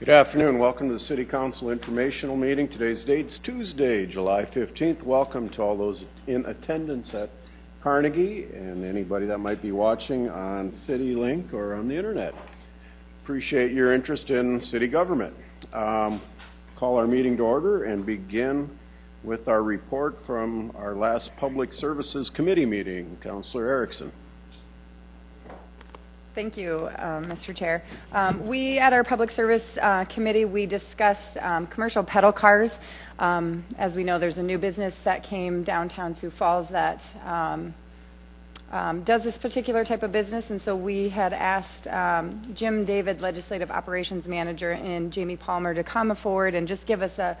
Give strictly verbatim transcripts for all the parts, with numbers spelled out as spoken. Good afternoon. Welcome to the City Council Informational Meeting. Today's date's Tuesday, July fifteenth. Welcome to all those in attendance at Carnegie and anybody that might be watching on CityLink or on the internet. Appreciate your interest in city government. Um, call our meeting to order and begin with our report from our last Public Services Committee meeting. Councilor Erickson. Thank you, um, Mister Chair. Um, we at our Public Service uh, Committee, we discussed um, commercial pedal cars. Um, as we know, there's a new business that came downtown Sioux Falls that um, um, does this particular type of business, and so we had asked um, Jim David, Legislative Operations Manager, and Jamie Palmer to come forward and just give us a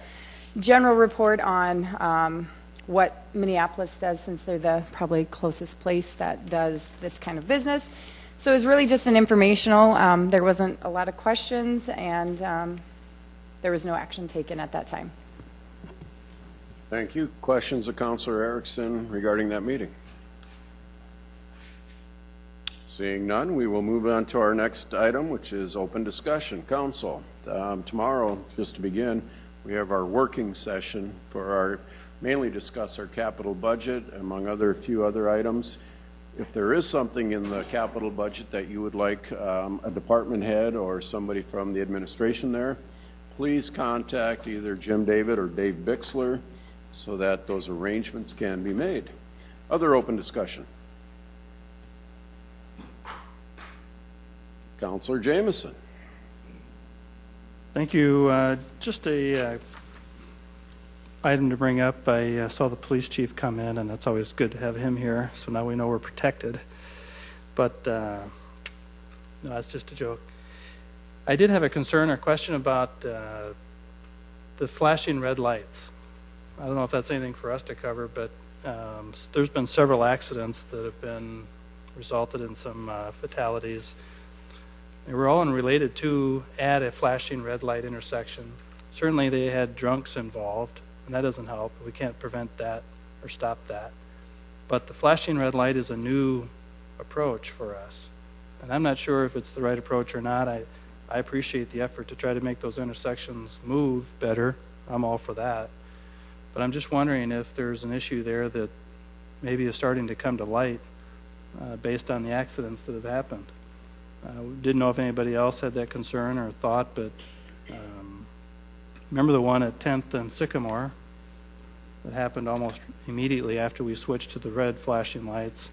general report on um, what Minneapolis does, since they're the probably closest place that does this kind of business. So it was really just an informational. Um, there wasn't a lot of questions, and um, there was no action taken at that time. Thank you. Questions of Councilor Erickson regarding that meeting? Seeing none, we will move on to our next item, which is open discussion. Council, um, tomorrow, just to begin, we have our working session for our, mainly discuss our capital budget, among other few other items. If there is something in the capital budget that you would like um, a department head or somebody from the administration there, please contact either Jim David or Dave Bixler so that those arrangements can be made. Other open discussion. Councilor Jamieson. Thank you. Uh, just a uh, item to bring up. I uh, saw the police chief come in, and that's always good to have him here, so now we know we're protected. But uh, no, that's just a joke. I did have a concern or question about uh, the flashing red lights. I don't know if that's anything for us to cover, but um, there's been several accidents that have been resulted in some uh, fatalities. They were all unrelated to at a flashing red light intersection. Certainly they had drunks involved, and that doesn't help. We can't prevent that or stop that. But the flashing red light is a new approach for us, and I'm not sure if it's the right approach or not. I, I appreciate the effort to try to make those intersections move better. I'm all for that. But I'm just wondering if there's an issue there that maybe is starting to come to light uh, based on the accidents that have happened. I uh, didn't know if anybody else had that concern or thought, but um, remember the one at tenth and Sycamore? That happened almost immediately after we switched to the red flashing lights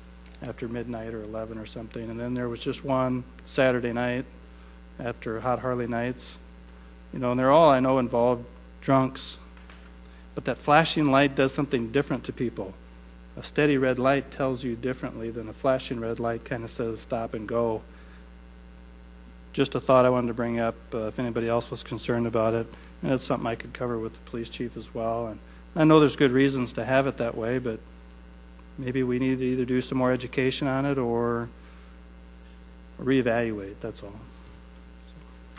after midnight or eleven or something. And then there was just one Saturday night after Hot Harley Nights. You know, and they're all, I know, involved drunks. But that flashing light does something different to people. A steady red light tells you differently than a flashing red light kind of says stop and go. Just a thought I wanted to bring up uh, if anybody else was concerned about it. And it's something I could cover with the police chief as well. And I know there's good reasons to have it that way, but maybe we need to either do some more education on it or reevaluate, that's all. So.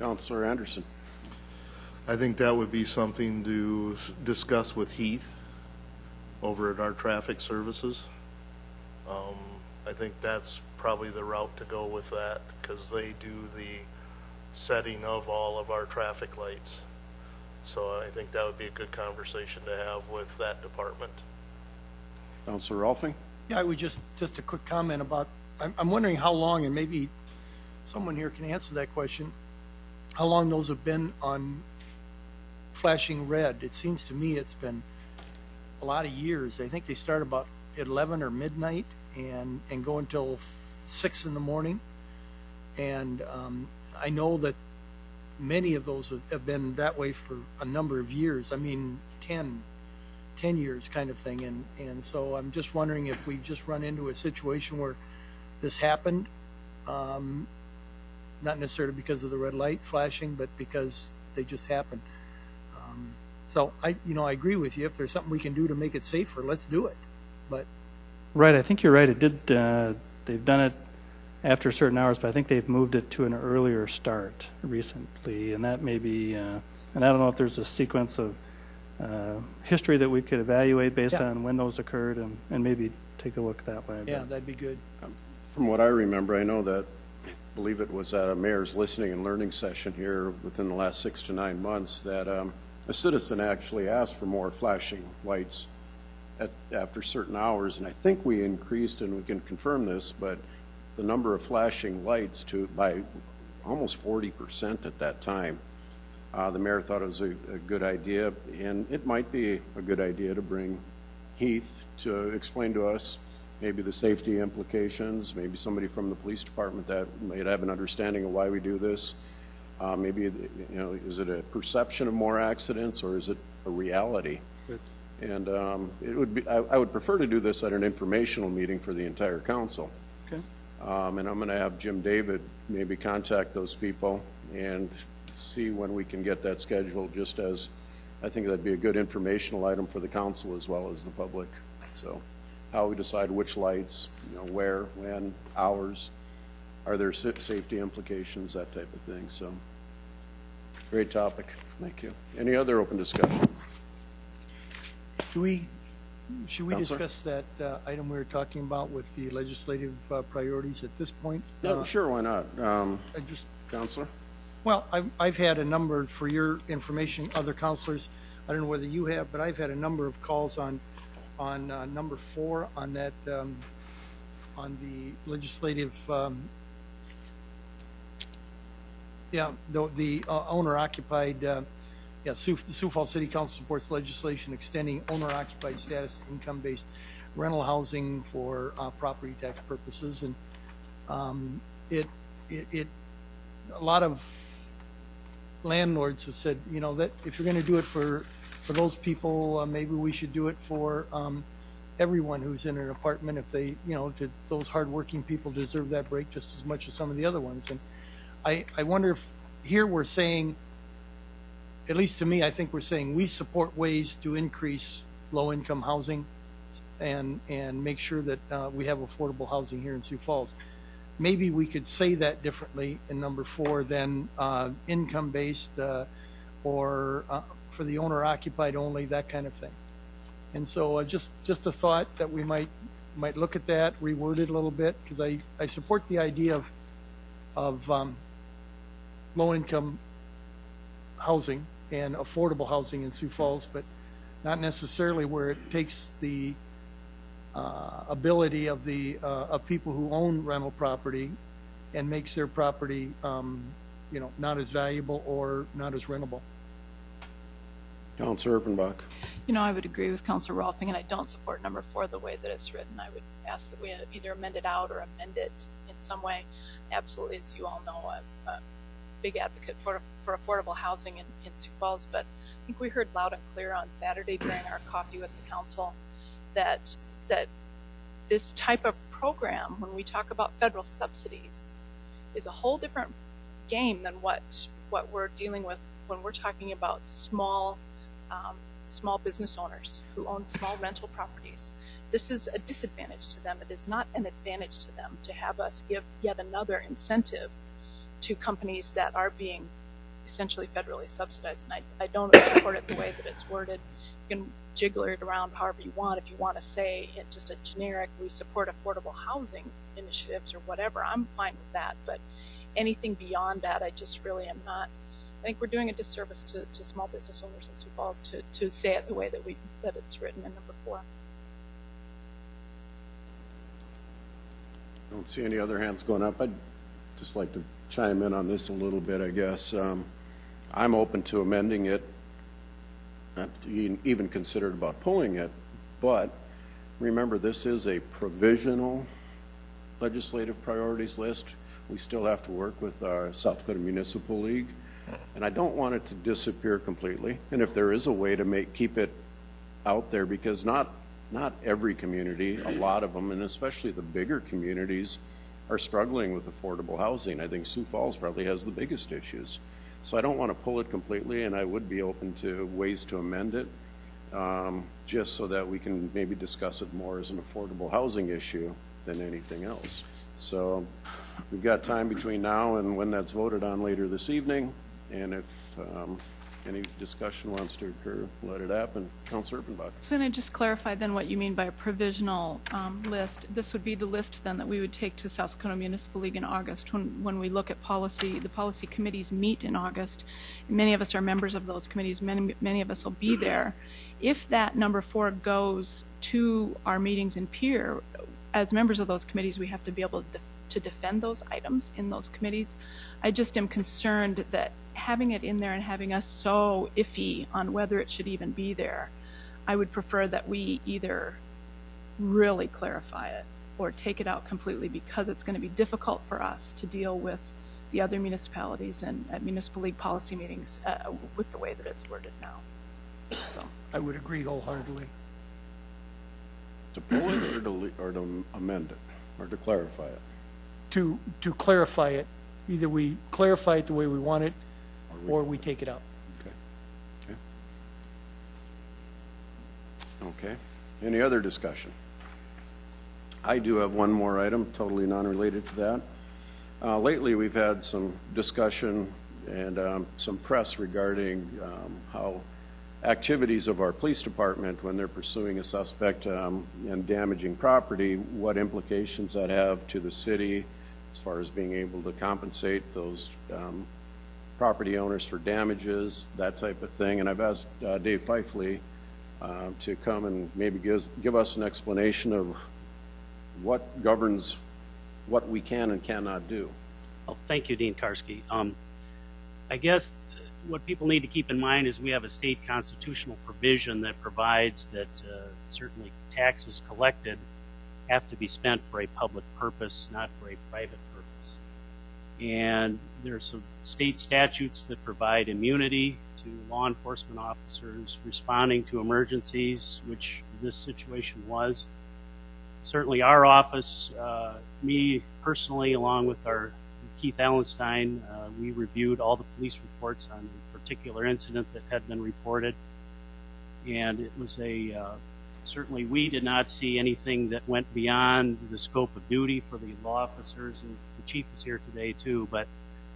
Councilor Anderson. I think that would be something to discuss with Heath over at our traffic services. Um, I think that's probably the route to go with that, because they do the setting of all of our traffic lights. So I think that would be a good conversation to have with that department. Councilor Rolfing? Yeah, I would just, just a quick comment about, I'm, I'm wondering how long, and maybe someone here can answer that question, how long those have been on flashing red. It seems to me it's been a lot of years. I think they start about eleven or midnight and, and go until six in the morning. And um, I know that many of those have been that way for a number of years. I mean, ten, ten years kind of thing. And, and so I'm just wondering if we've just run into a situation where this happened, um, not necessarily because of the red light flashing, but because they just happened. Um, so I, you know, I agree with you. If there's something we can do to make it safer, let's do it. But right, I think you're right. It did. Uh, they've done it after certain hours, but I think they've moved it to an earlier start recently, and that may be, uh, and I don't know if there's a sequence of uh, history that we could evaluate based yeah. on when those occurred, and, and maybe take a look that way. Yeah, that'd be good. Um, from what I remember, I know that believe it was at a mayor's listening and learning session here within the last six to nine months that um, a citizen actually asked for more flashing lights at, after certain hours, and I think we increased, and we can confirm this, but the number of flashing lights to by almost forty percent at that time. Uh, the mayor thought it was a, a good idea, and it might be a good idea to bring Heath to explain to us maybe the safety implications, maybe somebody from the police department that might have an understanding of why we do this. Uh, maybe, you know, is it a perception of more accidents, or is it a reality? Good. And um, it would be, I, I would prefer to do this at an informational meeting for the entire council. Okay. Um, and I'm going to have Jim David maybe contact those people and see when we can get that scheduled, just as I think that'd be a good informational item for the council as well as the public. So how we decide which lights, you know, where, when, hours, are there safety implications, that type of thing. So great topic. Thank you. Any other open discussion? Do we, should we Counselor? discuss that uh, item we were talking about with the legislative uh, priorities at this point? No, uh, sure, why not? Um, I just, Counselor? Well, I've, I've had a number, for your information, other counselors, I don't know whether you have, but I've had a number of calls on on uh, number four on that, um, on the legislative, um, yeah, the, the uh, owner-occupied, uh, yeah, Sioux, the Sioux Falls City Council supports legislation extending owner-occupied status to income-based rental housing for uh, property tax purposes, and um, it, it, it, a lot of landlords have said, you know, that if you're going to do it for for those people, uh, maybe we should do it for um, everyone who's in an apartment. If they, you know, to those hardworking people deserve that break just as much as some of the other ones. And I, I wonder if here we're saying, at least to me, I think we're saying we support ways to increase low-income housing and and make sure that uh, we have affordable housing here in Sioux Falls. Maybe we could say that differently in number four than uh, income-based uh, or uh, for the owner-occupied only, that kind of thing. And so uh, just just a thought that we might might look at that, reword it a little bit, because I, I support the idea of, of um, low-income housing and affordable housing in Sioux Falls, but not necessarily where it takes the Uh, ability of the uh, of people who own rental property and makes their property um, you know, not as valuable or not as rentable. Councilor Erpenbach. You know, I would agree with Councilor Rolfing, and I don't support number four the way that it's written. I would ask that we either amend it out or amend it in some way. Absolutely, as you all know, I'm a big advocate for, for affordable housing in, in Sioux Falls, but I think we heard loud and clear on Saturday during our coffee with the council that that this type of program, when we talk about federal subsidies, is a whole different game than what what we're dealing with when we're talking about small um, small business owners who own small rental properties. This is a disadvantage to them. It is not an advantage to them to have us give yet another incentive to companies that are being essentially federally subsidized, and I, I don't support it the way that it's worded. You can jiggle it around however you want. If you want to say it just a generic, we support affordable housing initiatives or whatever, I'm fine with that, but anything beyond that, I just really am not. I think we're doing a disservice to, to small business owners in Sioux Falls to, to say it the way that we that it's written in number four. I don't see any other hands going up. I'd just like to chime in on this a little bit, I guess. Um, I'm open to amending it. Not even considered about pulling it, but remember, this is a provisional legislative priorities list. We still have to work with our South Dakota Municipal League, and I don't want it to disappear completely. And if there is a way to make keep it out there, because not not every community, a lot of them, and especially the bigger communities, are struggling with affordable housing. I think Sioux Falls probably has the biggest issues. So I don't want to pull it completely, and I would be open to ways to amend it, um, just so that we can maybe discuss it more as an affordable housing issue than anything else. So we've got time between now and when that's voted on later this evening, and if um, any discussion wants to occur, let it happen. Councilor Erpenbach. So can I just clarify then what you mean by a provisional um, list? This would be the list then that we would take to South Dakota Municipal League in August when, when we look at policy. The policy committees meet in August. Many of us are members of those committees. Many, many of us will be there. If that number four goes to our meetings in peer, as members of those committees, we have to be able to, def to defend those items in those committees. I just am concerned that having it in there and having us so iffy on whether it should even be there, I would prefer that we either really clarify it or take it out completely, because it's going to be difficult for us to deal with the other municipalities and at Municipal League policy meetings uh, with the way that it's worded now. So I would agree wholeheartedly. To pull it or to, or to amend it or to clarify it? To, to clarify it. Either we clarify it the way we want it or we, or we take it out. Okay. Okay. Okay. Any other discussion? I do have one more item totally non-related to that. Uh, lately we've had some discussion and um, some press regarding um, how activities of our police department when they're pursuing a suspect um, and damaging property, what implications that have to the city as far as being able to compensate those um, property owners for damages, that type of thing. And I've asked uh, Dave Feifley uh, to come and maybe give, give us an explanation of what governs what we can and cannot do. Well, thank you, Dean Karski. Um, I guess what people need to keep in mind is we have a state constitutional provision that provides that uh, certainly taxes collected have to be spent for a public purpose, not for a private purpose. And there are some state statutes that provide immunity to law enforcement officers responding to emergencies, which this situation was. Certainly our office, uh, me personally, along with our Keith Allenstein, uh, we reviewed all the police reports on a particular incident that had been reported, and it was a, uh, certainly we did not see anything that went beyond the scope of duty for the law officers, and the chief is here today too, but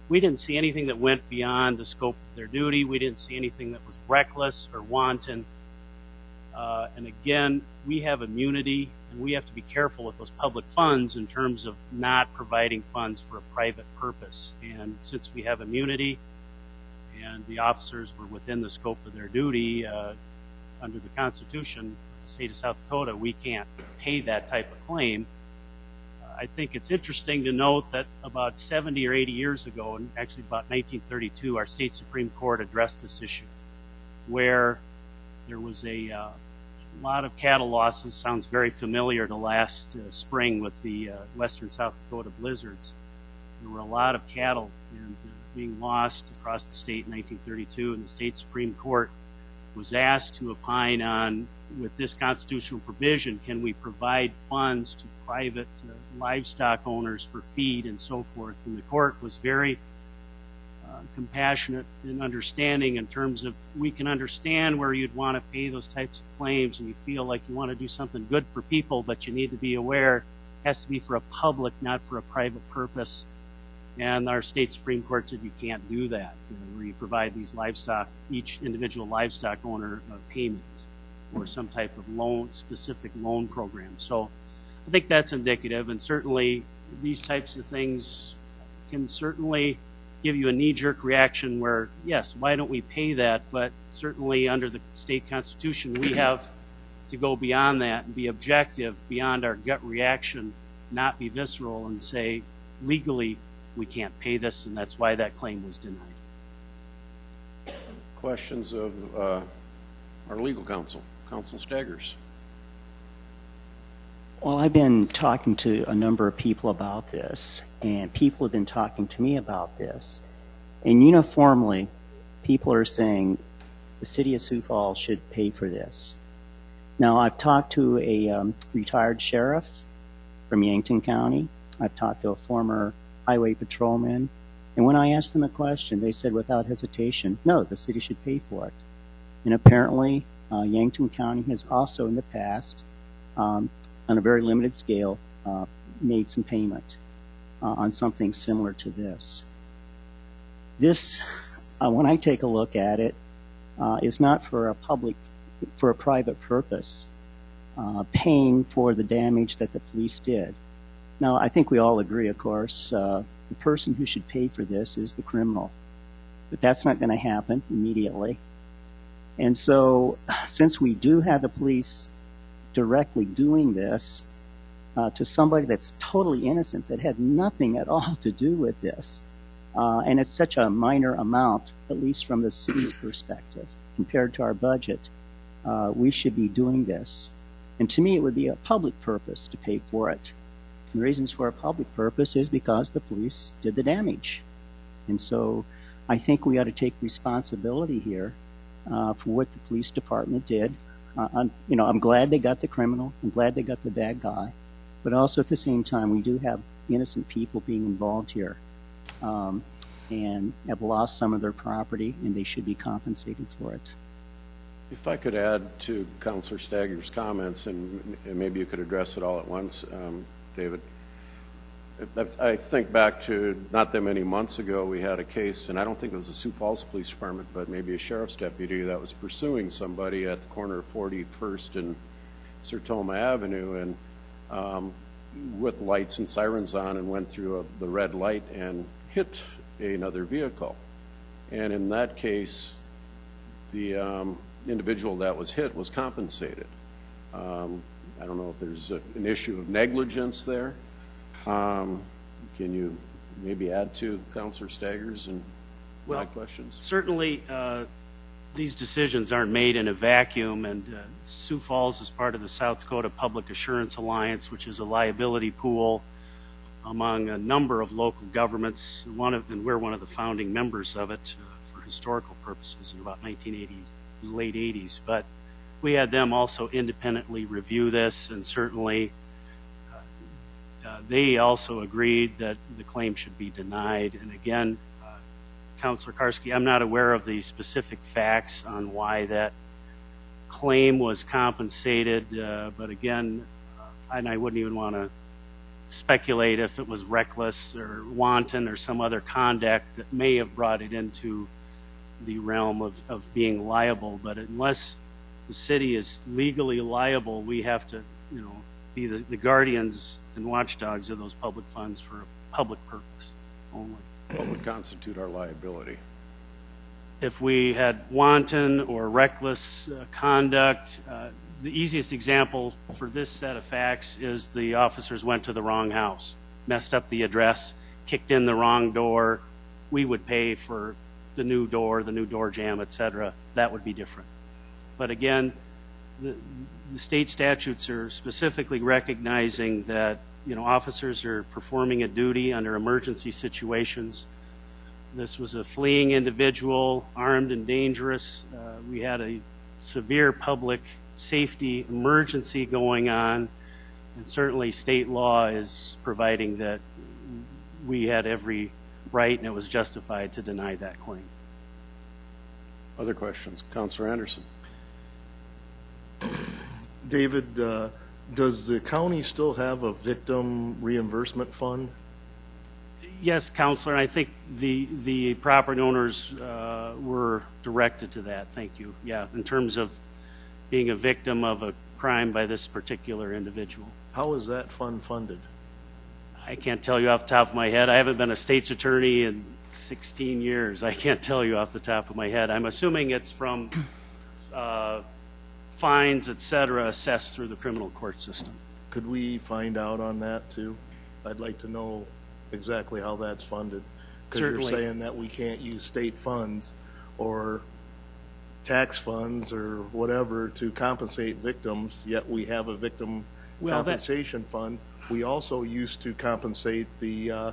we didn't see anything that went beyond the scope of their duty. We didn't see anything that was reckless or wanton, uh, and again, we have immunity. We have to be careful with those public funds in terms of not providing funds for a private purpose. And since we have immunity and the officers were within the scope of their duty uh, under the Constitution of the state of South Dakota, we can't pay that type of claim. Uh, I think it's interesting to note that about seventy or eighty years ago, and actually about nineteen thirty-two, our state Supreme Court addressed this issue where there was a uh, A lot of cattle losses. Sounds very familiar to last uh, spring with the uh, western South Dakota blizzards. There were a lot of cattle and, uh, being lost across the state in nineteen thirty-two, and the state Supreme Court was asked to opine on, with this constitutional provision, can we provide funds to private uh, livestock owners for feed and so forth. And the court was very compassionate and understanding in terms of, we can understand where you'd want to pay those types of claims and you feel like you want to do something good for people, but you need to be aware it has to be for a public, not for a private purpose. And our state Supreme Court said you can't do that, you know, where you provide these livestock, each individual livestock owner a payment or some type of loan, specific loan program. So I think that's indicative, and certainly these types of things can certainly give you a knee-jerk reaction where, yes, why don't we pay that? But certainly under the state constitution, we have to go beyond that and be objective, beyond our gut reaction, not be visceral and say, legally, we can't pay this, and that's why that claim was denied. Questions of uh, our legal counsel, Counsel Staggers. Well, I've been talking to a number of people about this, and people have been talking to me about this. And uniformly, people are saying the city of Sioux Falls should pay for this. Now, I've talked to a um, retired sheriff from Yankton County. I've talked to a former highway patrolman. And when I asked them a question, they said without hesitation, no, the city should pay for it. And apparently, uh, Yankton County has also in the past um, on a very limited scale, uh, made some payment uh, on something similar to this. This, uh, when I take a look at it, uh, is not for a public, for a private purpose, uh, paying for the damage that the police did. Now, I think we all agree, of course, uh, the person who should pay for this is the criminal. But that's not going to happen immediately. And so, since we do have the police directly doing this uh, to somebody that's totally innocent, that had nothing at all to do with this, uh, and it's such a minor amount, at least from the city's perspective, compared to our budget, uh, we should be doing this. And to me, it would be a public purpose to pay for it. And the reasons for a public purpose is because the police did the damage. And so, I think we ought to take responsibility here Uh, for what the police department did. Uh, I'm, you know, I'm glad they got the criminal. I'm glad they got the bad guy. But also at the same time, we do have innocent people being involved here um, and have lost some of their property, and they should be compensated for it. If I could add to Councilor Stagger's comments, and, and maybe you could address it all at once, um, David. I think back to not that many months ago, we had a case, and I don't think it was the Sioux Falls Police Department, but maybe a sheriff's deputy that was pursuing somebody at the corner of forty-first and Sertoma Avenue, and um, with lights and sirens on, and went through a, the red light and hit another vehicle. And in that case, the um, individual that was hit was compensated. Um, I don't know if there's a, an issue of negligence there. Um, can you maybe add to Councilor Staggers and well, my questions? Certainly, uh, these decisions aren't made in a vacuum, and uh, Sioux Falls is part of the South Dakota Public Assurance Alliance, which is a liability pool among a number of local governments, one of, and we're one of the founding members of it uh, for historical purposes in about nineteen eighties, late eighties. But we had them also independently review this, and certainly Uh, they also agreed that the claim should be denied. And again, uh, Councilor Karski, I'm not aware of the specific facts on why that claim was compensated, uh, but again, uh, and I wouldn't even want to speculate if it was reckless or wanton or some other conduct that may have brought it into the realm of, of being liable. But unless the city is legally liable, we have to, you know, be the, the guardians and watchdogs of those public funds for a public purpose only. What would constitute our liability? If we had wanton or reckless uh, conduct, uh, the easiest example for this set of facts is the officers went to the wrong house, messed up the address, kicked in the wrong door. We would pay for the new door, the new door jamb, et cetera. That would be different. But again, the, the state statutes are specifically recognizing that, you know, officers are performing a duty under emergency situations. This was a fleeing individual, armed and dangerous. Uh, we had a severe public safety emergency going on, and certainly state law is providing that we had every right, and it was justified to deny that claim. Other questions? Councilor Anderson. David, uh, does the county still have a victim reimbursement fund? Yes, Councilor. I think the the property owners uh, were directed to that. Thank you. Yeah, in terms of being a victim of a crime by this particular individual. How is that fund funded? I can't tell you off the top of my head. I haven't been a state's attorney in sixteen years. I can't tell you off the top of my head. I'm assuming it's from uh, fines, et cetera, assessed through the criminal court system. Could we find out on that too? I'd like to know exactly how that's funded, because you're saying that we can't use state funds or tax funds or whatever to compensate victims, yet we have a victim well, compensation that... fund. We also used to compensate the uh,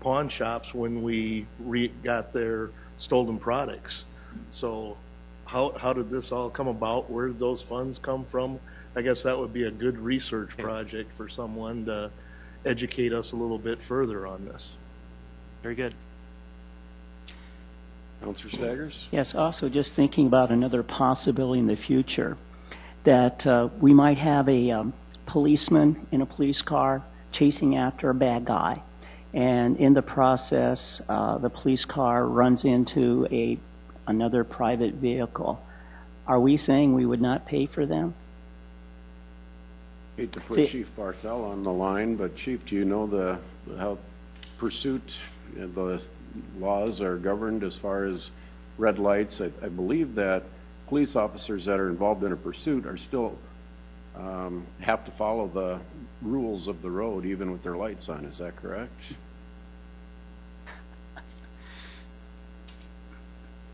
pawn shops when we re got their stolen products. So How, how did this all come about? Where did those funds come from? I guess that would be a good research project for someone to educate us a little bit further on this. Very good. Councilor Staggers? Yes, also just thinking about another possibility in the future, that uh, we might have a um, policeman in a police car chasing after a bad guy. And in the process, uh, the police car runs into a another private vehicle, are we saying we would not pay for them? Hate to put See, Chief Barthel on the line, but Chief, do you know the how pursuit the laws are governed as far as red lights? I, I believe that police officers that are involved in a pursuit are still um, have to follow the rules of the road, even with their lights on. Is that correct?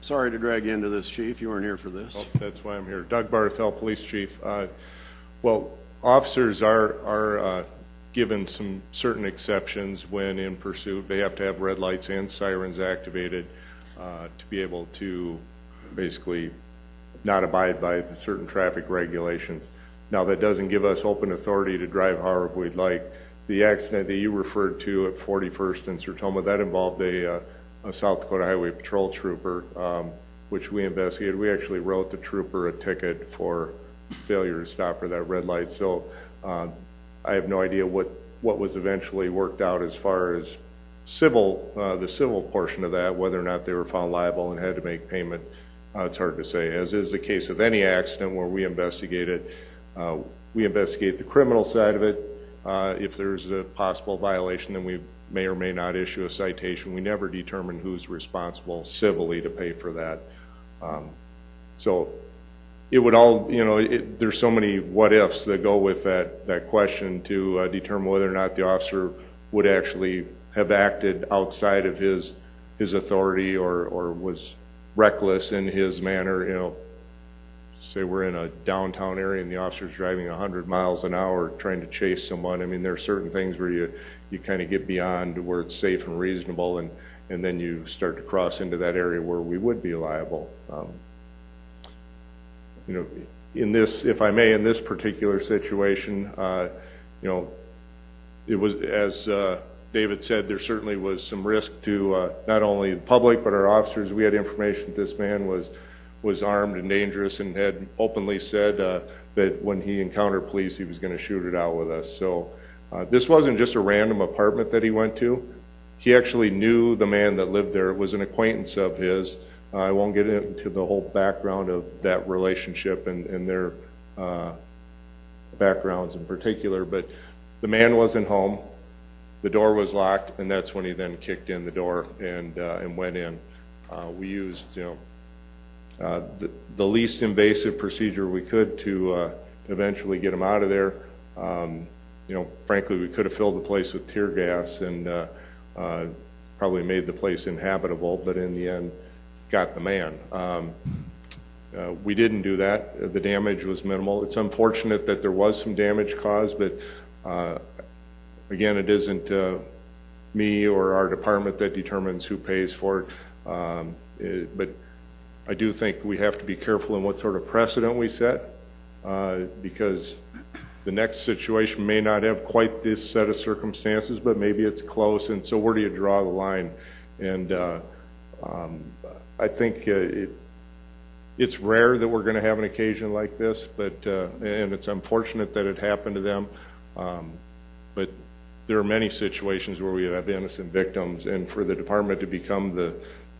Sorry to drag you into this, Chief. You weren't here for this. Oh, that's why I'm here. Doug Barthel, Police Chief. Uh, well. Officers are, are uh, given some certain exceptions when in pursuit. They have to have red lights and sirens activated uh, to be able to basically not abide by the certain traffic regulations. Now, that doesn't give us open authority to drive however we'd like. The accident that you referred to at forty-first and Sertoma, that involved a, uh, a South Dakota Highway Patrol trooper, um, which we investigated. We actually wrote the trooper a ticket for failure to stop for that red light. So uh, I have no idea what what was eventually worked out as far as civil uh, the civil portion of that, whether or not they were found liable and had to make payment. Uh, it's hard to say, as is the case with any accident where we investigate it. Uh, we investigate the criminal side of it. Uh, if there's a possible violation, then we may or may not issue a citation. We never determine who's responsible civilly to pay for that. Um, so it would all, you know, it, there's so many what-ifs that go with that, that question to uh, determine whether or not the officer would actually have acted outside of his his authority or, or was reckless in his manner. You know, say we're in a downtown area and the officer's driving a hundred miles an hour trying to chase someone. I mean, there are certain things where you, you kind of get beyond where it's safe and reasonable, and, and then you start to cross into that area where we would be liable. Um, You know, in this, if I may, in this particular situation, uh, you know, it was, as uh, David said, there certainly was some risk to uh, not only the public but our officers. We had information that this man was was armed and dangerous, and had openly said uh, that when he encountered police, he was going to shoot it out with us. So uh, this wasn't just a random apartment that he went to. He actually knew the man that lived there. It was an acquaintance of his. Uh, I won't get into the whole background of that relationship and, and their uh, backgrounds in particular, but the man wasn't home, the door was locked, and that's when he then kicked in the door and, uh, and went in. Uh, we used, you know, uh, the, the least invasive procedure we could to uh, eventually get him out of there. Um, you know, frankly, we could have filled the place with tear gas and uh, uh, probably made the place inhabitable, but in the end, got the man. Um, uh, we didn't do that. The damage was minimal. It's unfortunate that there was some damage caused, but uh, again, it isn't uh, me or our department that determines who pays for it. Um, it. But I do think we have to be careful in what sort of precedent we set, uh, because the next situation may not have quite this set of circumstances, but maybe it's close. And so where do you draw the line? And uh, um, I think uh, it, it's rare that we're going to have an occasion like this, but uh, and it's unfortunate that it happened to them. Um, but there are many situations where we have innocent victims, and for the department to become the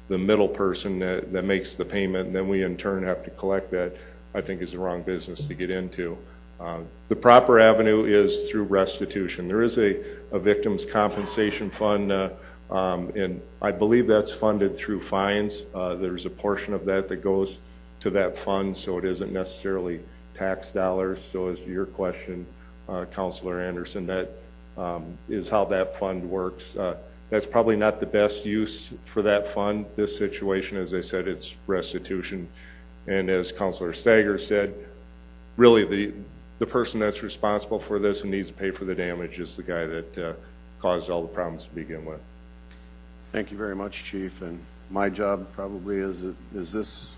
the middle person that, that makes the payment, and then we in turn have to collect that, I think is the wrong business to get into. Uh, the proper avenue is through restitution. There is a, a victim's compensation fund. Uh, Um, and I believe that's funded through fines. Uh, there's a portion of that that goes to that fund, so it isn't necessarily tax dollars. So as to your question, uh, Councilor Anderson, that um, is how that fund works. Uh, that's probably not the best use for that fund. This situation, as I said, it's restitution. And as Councilor Stagger said, really the, the person that's responsible for this and needs to pay for the damage is the guy that uh, caused all the problems to begin with. Thank you very much, Chief. And my job probably is, is this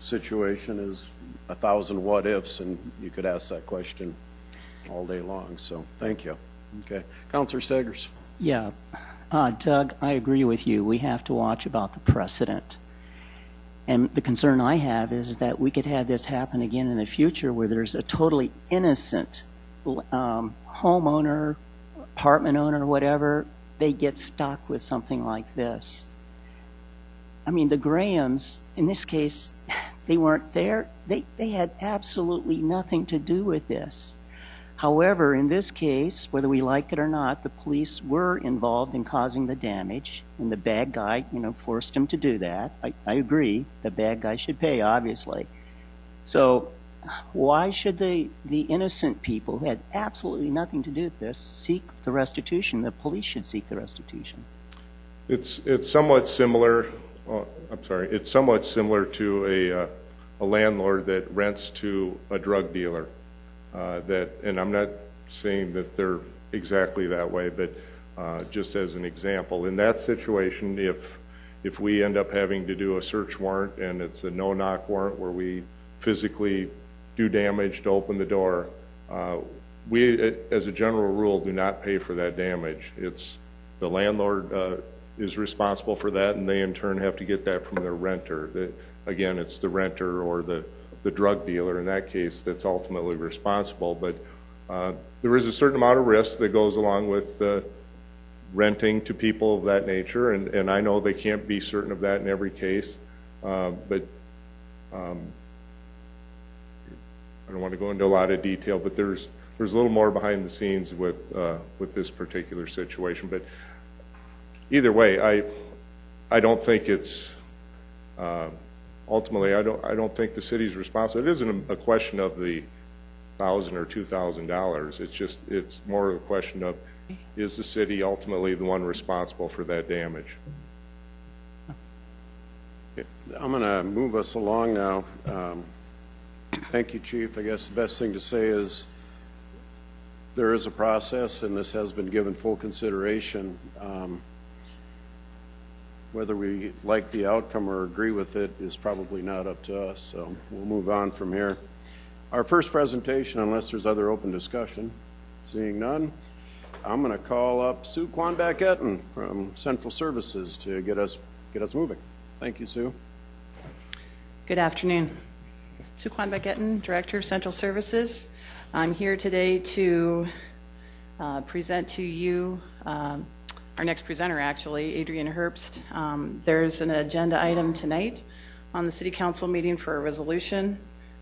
situation is a thousand what-ifs, and you could ask that question all day long. So thank you. Okay. Councilor Steggers. Yeah. Uh, Doug, I agree with you. We have to watch about the precedent. And the concern I have is that we could have this happen again in the future where there's a totally innocent um, homeowner, apartment owner, whatever, they get stuck with something like this. I mean, the Grahams, in this case, they weren't there. They, they had absolutely nothing to do with this. However, in this case, whether we like it or not, the police were involved in causing the damage, and the bad guy, you know, forced him to do that. I, I agree, the bad guy should pay, obviously. So why should the, the innocent people who had absolutely nothing to do with this seek the restitution? The police should seek the restitution. It's, it's somewhat similar, oh, I'm sorry, it's somewhat similar to a, uh, a landlord that rents to a drug dealer. Uh, that, and I'm not saying that they're exactly that way, but uh, just as an example, in that situation, if if we end up having to do a search warrant and it's a no-knock warrant where we physically do damage to open the door, uh, we, as a general rule, do not pay for that damage. It's the landlord uh, is responsible for that, and they in turn have to get that from their renter. The, again, it's the renter or the the drug dealer in that case that's ultimately responsible, but uh, there is a certain amount of risk that goes along with uh, renting to people of that nature, and, and I know they can't be certain of that in every case, uh, but um, I don't want to go into a lot of detail, but there's there's a little more behind the scenes with uh, with this particular situation. But either way, I I don't think it's uh, ultimately, I don't, I don't think the city's responsible. It isn't a question of the thousand or two thousand dollars. It's just, it's more of a question of, is the city ultimately the one responsible for that damage? I'm going to move us along now. Um, thank you, Chief. I guess the best thing to say is there is a process, and this has been given full consideration. Um, Whether we like the outcome or agree with it is probably not up to us, so we'll move on from here. Our first presentation, unless there's other open discussion, seeing none, I'm going to call up Sue Quanbeck Etten from Central Services to get us, get us moving. Thank you, Sue. Good afternoon. Sue Quanbeck Etten, Director of Central Services. I'm here today to uh, present to you um, our next presenter, actually, Adrian Herbst. Um, there's an agenda item tonight on the City Council meeting for a resolution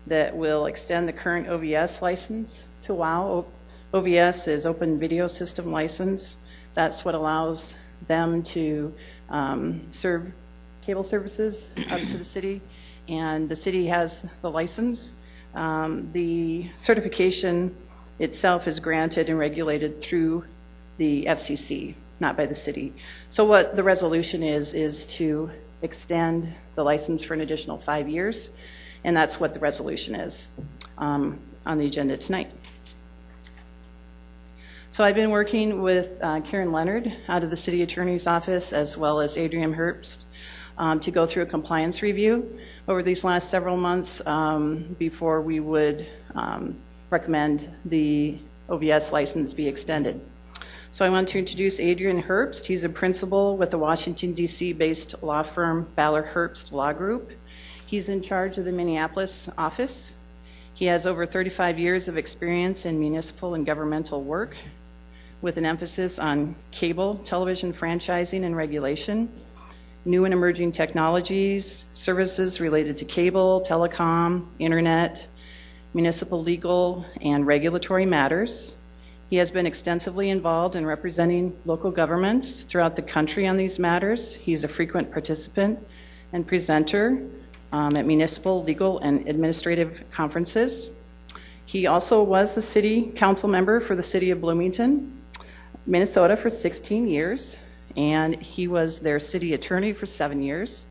that will extend the current O V S license to WOW. O V S is Open Video System License. That's what allows them to um, serve cable services up to the city, and the city has the license. Um, the certification itself is granted and regulated through the F C C, not by the city. So what the resolution is, is to extend the license for an additional five years, and that's what the resolution is um, on the agenda tonight. So I've been working with uh, Karen Leonard out of the City Attorney's Office, as well as Adrian Herbst, um, to go through a compliance review over these last several months um, before we would um, recommend the O V S license be extended. So I want to introduce Adrian Herbst. He's a principal with the Washington, D C based law firm Baller Herbst Law Group. He's in charge of the Minneapolis office. He has over thirty-five years of experience in municipal and governmental work with an emphasis on cable, television franchising and regulation, new and emerging technologies, services related to cable, telecom, internet, municipal legal and regulatory matters. He has been extensively involved in representing local governments throughout the country on these matters. He's a frequent participant and presenter um, at municipal, legal, and administrative conferences. He also was a city council member for the city of Bloomington, Minnesota for sixteen years, and he was their city attorney for seven years.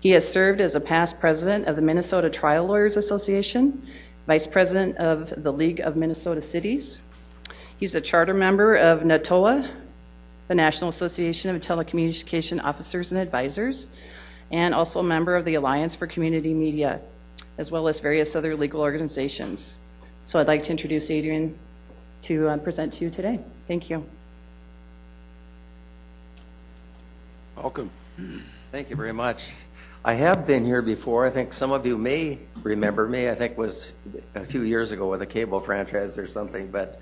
He has served as a past president of the Minnesota Trial Lawyers Association, vice president of the League of Minnesota Cities. He's a charter member of NATOA, the National Association of Telecommunication Officers and Advisors, and also a member of the Alliance for Community Media, as well as various other legal organizations. So I'd like to introduce Adrian to uh, present to you today. Thank you. Welcome. Thank you very much. I have been here before. I think some of you may remember me. I think it was a few years ago with a cable franchise or something, but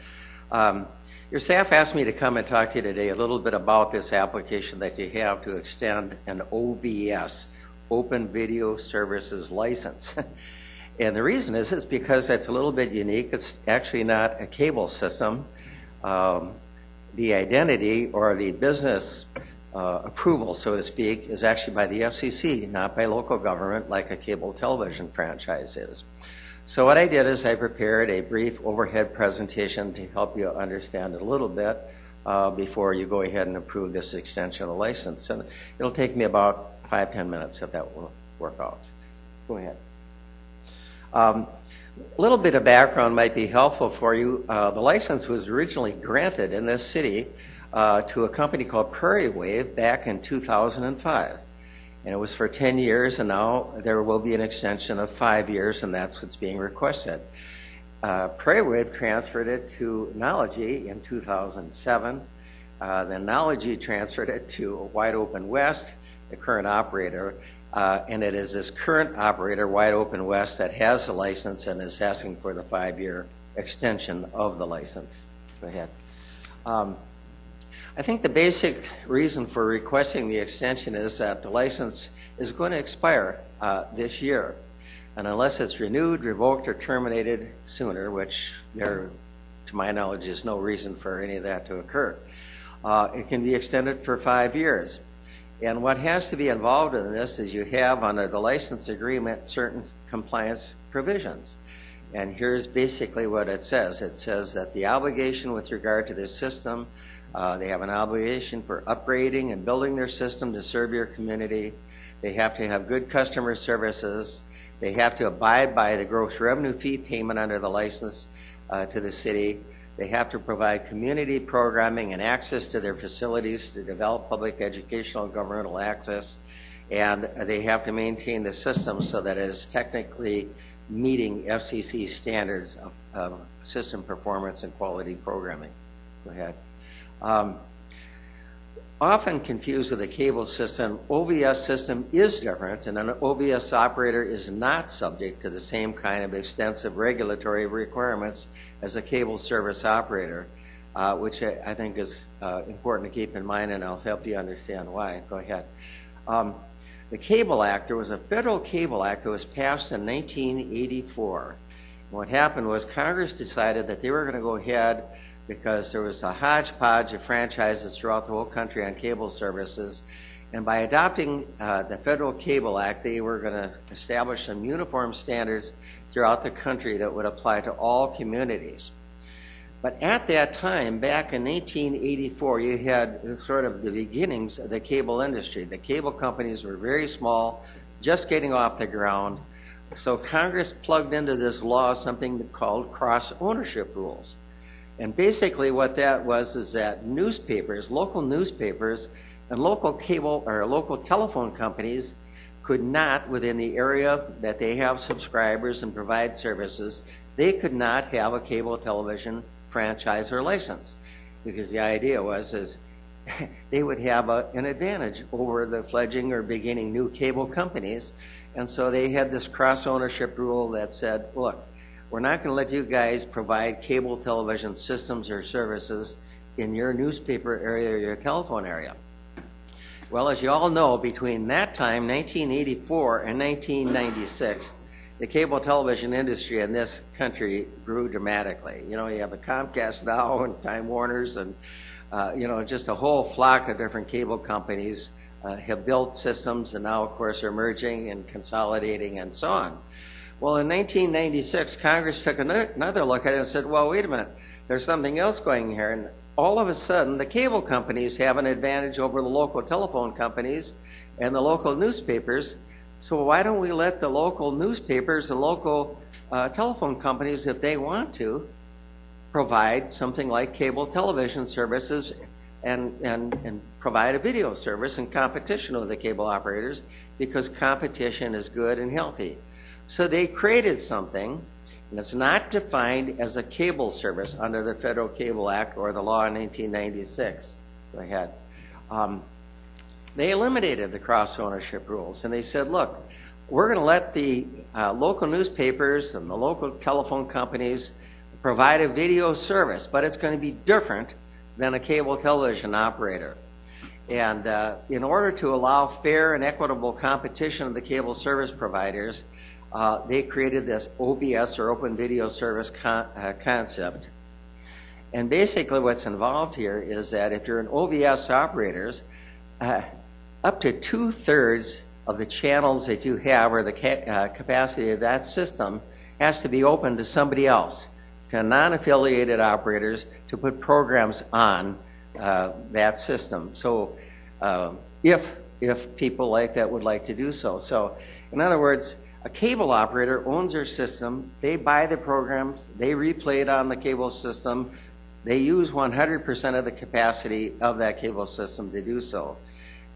Um, your staff asked me to come and talk to you today a little bit about this application that you have to extend an O V S, open video services license. And the reason is it's because it's a little bit unique. It's actually not a cable system. Um, the identity or the business uh, approval, so to speak, is actually by the F C C, not by local government like a cable television franchise is. So what I did is I prepared a brief overhead presentation to help you understand it a little bit uh, before you go ahead and approve this extension of license. And it'll take me about five, ten minutes if that will work out. Go ahead. Um, a little bit of background might be helpful for you. Uh, the license was originally granted in this city uh, to a company called Prairie Wave back in two thousand five. And it was for ten years, and now there will be an extension of five years, and that's what's being requested. Uh, Prairie Wave transferred it to Nology in two thousand seven. Uh, then Nology transferred it to Wide Open West, the current operator. Uh, and it is this current operator, Wide Open West, that has the license and is asking for the five-year extension of the license. Go ahead. Um, I think the basic reason for requesting the extension is that the license is going to expire uh, this year. And unless it's renewed, revoked, or terminated sooner, which there, to my knowledge, is no reason for any of that to occur, uh, it can be extended for five years. And what has to be involved in this is you have under the license agreement certain compliance provisions. And here's basically what it says. It says that the obligation with regard to this system, uh, they have an obligation for upgrading and building their system to serve your community. They have to have good customer services. They have to abide by the gross revenue fee payment under the license uh, to the city. They have to provide community programming and access to their facilities to develop public educational and governmental access, and they have to maintain the system so that it is technically meeting F C C standards of, of system performance and quality programming. Go ahead. Um, often confused with a cable system, O V S system is different, and an O V S operator is not subject to the same kind of extensive regulatory requirements as a cable service operator, uh, which I, I think is uh, important to keep in mind, and I'll help you understand why. Go ahead. Um, the Cable Act, there was a federal Cable Act that was passed in nineteen eighty-four. What happened was Congress decided that they were going to go ahead because there was a hodgepodge of franchises throughout the whole country on cable services. And by adopting uh, the Federal Cable Act, they were going to establish some uniform standards throughout the country that would apply to all communities. But at that time, back in nineteen eighty-four, you had sort of the beginnings of the cable industry. The cable companies were very small, just getting off the ground. So Congress plugged into this law something called cross-ownership rules. And basically what that was is that newspapers, local newspapers, and local cable or local telephone companies could not, within the area that they have subscribers and provide services, they could not have a cable television franchise or license, because the idea was is they would have a, an advantage over the fledgling or beginning new cable companies. And so they had this cross-ownership rule that said, look, we're not going to let you guys provide cable television systems or services in your newspaper area or your telephone area. Well, as you all know, between that time, nineteen eighty-four and nineteen ninety-six, the cable television industry in this country grew dramatically. You know, you have the Comcast now and Time Warners and, uh, you know, just a whole flock of different cable companies uh, have built systems and now, of course, are merging and consolidating and so on. Well, in nineteen ninety-six, Congress took another look at it and said, well, wait a minute, there's something else going here. And all of a sudden, the cable companies have an advantage over the local telephone companies and the local newspapers. So why don't we let the local newspapers and local uh, telephone companies, if they want to, provide something like cable television services and, and, and provide a video service in competition with the cable operators, because competition is good and healthy. So they created something, and it's not defined as a cable service under the Federal Cable Act or the law in nineteen ninety-six. Go ahead. Um, they eliminated the cross-ownership rules, and they said, look, we're going to let the uh, local newspapers and the local telephone companies provide a video service, but it's going to be different than a cable television operator. And uh, in order to allow fair and equitable competition of the cable service providers, uh, they created this O V S, or Open Video Service con uh, concept. And basically what's involved here is that if you're an O V S operators, uh, up to two-thirds of the channels that you have, or the ca uh, capacity of that system, has to be open to somebody else, to non-affiliated operators, to put programs on uh, that system. So uh, if, if people like that would like to do so. So in other words, a cable operator owns their system, they buy the programs, they replay it on the cable system, they use one hundred percent of the capacity of that cable system to do so.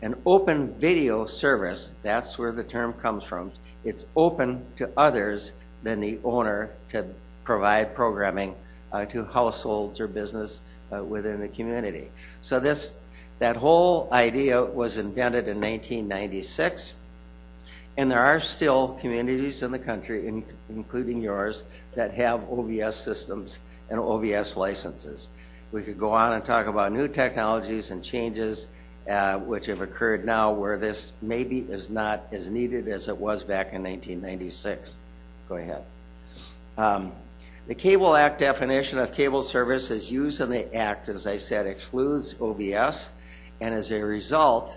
An open video service, that's where the term comes from. It's open to others than the owner to provide programming uh, to households or business uh, within the community. So this, that whole idea was invented in nineteen ninety-six, and there are still communities in the country, in, including yours, that have O V S systems and O V S licenses. We could go on and talk about new technologies and changes uh, which have occurred now, where this maybe is not as needed as it was back in nineteen ninety-six. Go ahead. Um, the Cable Act definition of cable service as used in the Act, as I said, excludes O V S, and as a result,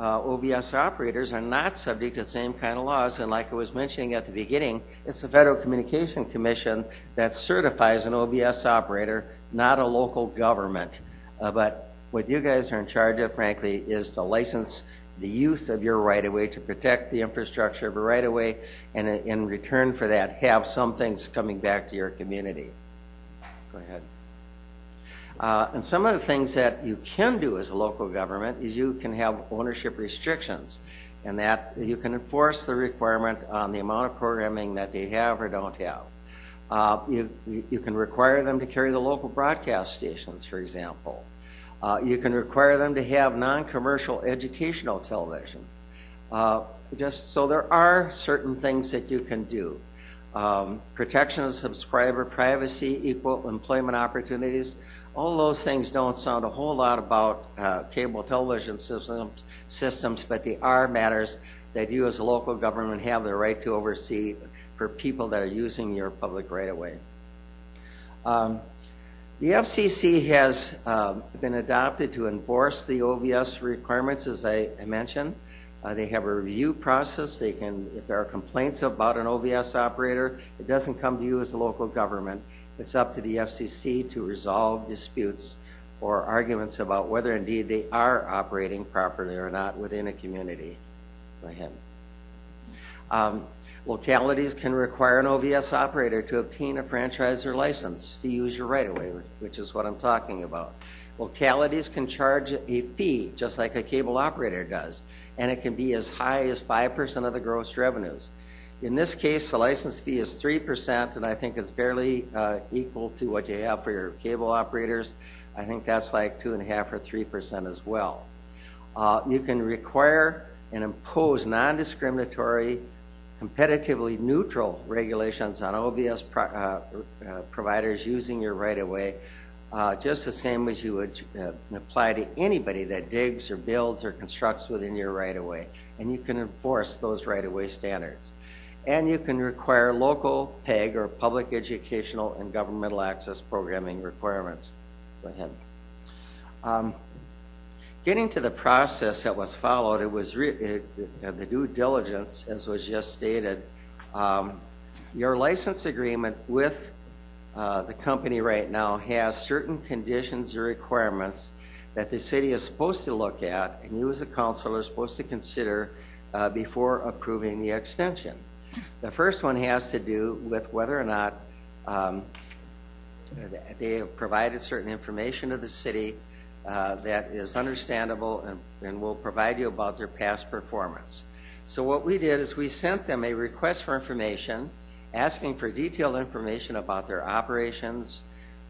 uh, O V S operators are not subject to the same kind of laws, and like I was mentioning at the beginning, it's the Federal Communication Commission that certifies an O V S operator, not a local government. Uh, but what you guys are in charge of, frankly, is the license, the use of your right-of-way to protect the infrastructure of a right-of-way, and in return for that, have some things coming back to your community. Go ahead. Uh, and some of the things that you can do as a local government is you can have ownership restrictions, and that you can enforce the requirement on the amount of programming that they have or don't have. Uh, you, you can require them to carry the local broadcast stations, for example. Uh, you can require them to have non-commercial educational television. Uh, just so there are certain things that you can do. Um, protection of subscriber privacy, equal employment opportunities, all those things don't sound a whole lot about uh, cable television systems, systems, but they are matters that you as a local government have the right to oversee for people that are using your public right-of-way. Um, The F C C has uh, been adopted to enforce the O V S requirements, as I, I mentioned. Uh, they have a review process. They can, if there are complaints about an O V S operator, it doesn't come to you as a local government. It's up to the F C C to resolve disputes or arguments about whether indeed they are operating properly or not within a community. Go ahead. Um, Localities can require an O V S operator to obtain a franchise or license to use your right-of-way, which is what I'm talking about. Localities can charge a fee, just like a cable operator does, and it can be as high as five percent of the gross revenues. In this case, the license fee is three percent, and I think it's fairly uh, equal to what you have for your cable operators. I think that's like two point five or three percent as well. Uh, you can require and impose non-discriminatory, competitively neutral regulations on O V S pro uh, uh, providers using your right-of-way, uh, just the same as you would uh, apply to anybody that digs or builds or constructs within your right-of-way. And you can enforce those right-of-way standards. And you can require local PEG, or public educational and governmental access programming requirements. Go ahead. Um, Getting to the process that was followed, it was re it, it, the due diligence, as was just stated. Um, your license agreement with uh, the company right now has certain conditions or requirements that the city is supposed to look at, and you as a council are supposed to consider uh, before approving the extension. The first one has to do with whether or not um, they have provided certain information to the city Uh, that is understandable and, and will provide you about their past performance. So what we did is we sent them a request for information, asking for detailed information about their operations,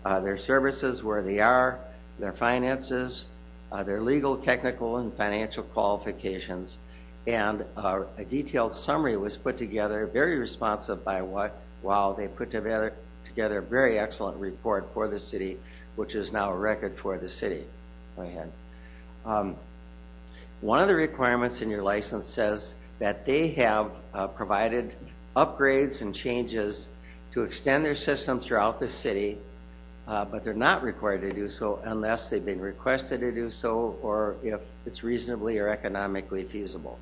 uh, their services, where they are, their finances, uh, their legal, technical, and financial qualifications, and uh, a detailed summary was put together, very responsive by what, wow, they put together, together a very excellent report for the city, which is now a record for the city. Go ahead. Um, One of the requirements in your license says that they have uh, provided upgrades and changes to extend their system throughout the city, uh, but they're not required to do so unless they've been requested to do so or if it's reasonably or economically feasible.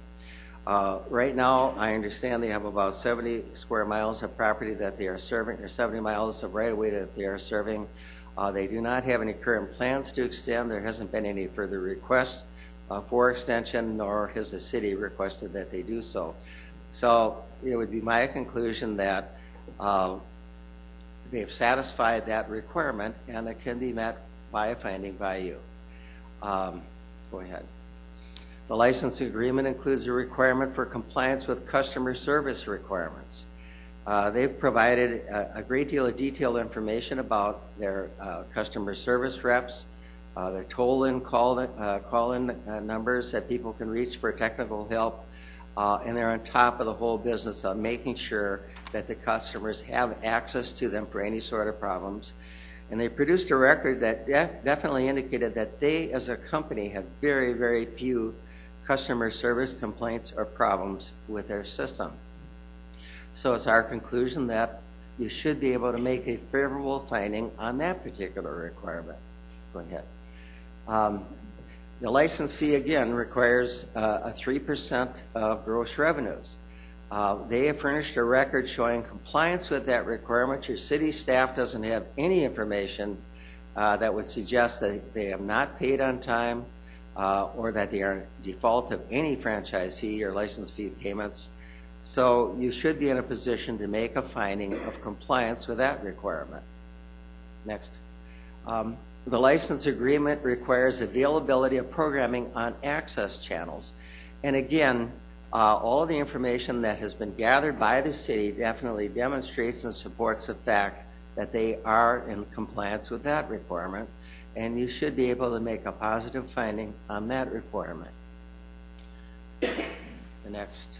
Uh, right now, I understand they have about seventy square miles of property that they are serving, or seventy miles of right-of-way that they are serving. Uh, they do not have any current plans to extend. There hasn't been any further requests uh, for extension, nor has the city requested that they do so. So it would be my conclusion that uh, they've satisfied that requirement, and it can be met by a finding by you. Um, go ahead. The license agreement includes a requirement for compliance with customer service requirements. Uh, they've provided a, a great deal of detailed information about their uh, customer service reps, uh, their toll-in, call-in uh, call in, uh, numbers that people can reach for technical help, uh, and they're on top of the whole business of making sure that the customers have access to them for any sort of problems. And they produced a record that def definitely indicated that they, as a company, have very, very few customer service complaints or problems with their system. So it's our conclusion that you should be able to make a favorable finding on that particular requirement. Go ahead. Um, the license fee again requires uh, a three percent of gross revenues. Uh, they have furnished a record showing compliance with that requirement. Your city staff doesn't have any information uh, that would suggest that they have not paid on time, Uh, or that they are in default of any franchise fee or license fee payments. So you should be in a position to make a finding of compliance with that requirement. Next. Um, the license agreement requires availability of programming on access channels. And again, uh, all of the information that has been gathered by the city definitely demonstrates and supports the fact that they are in compliance with that requirement, and you should be able to make a positive finding on that requirement. The next.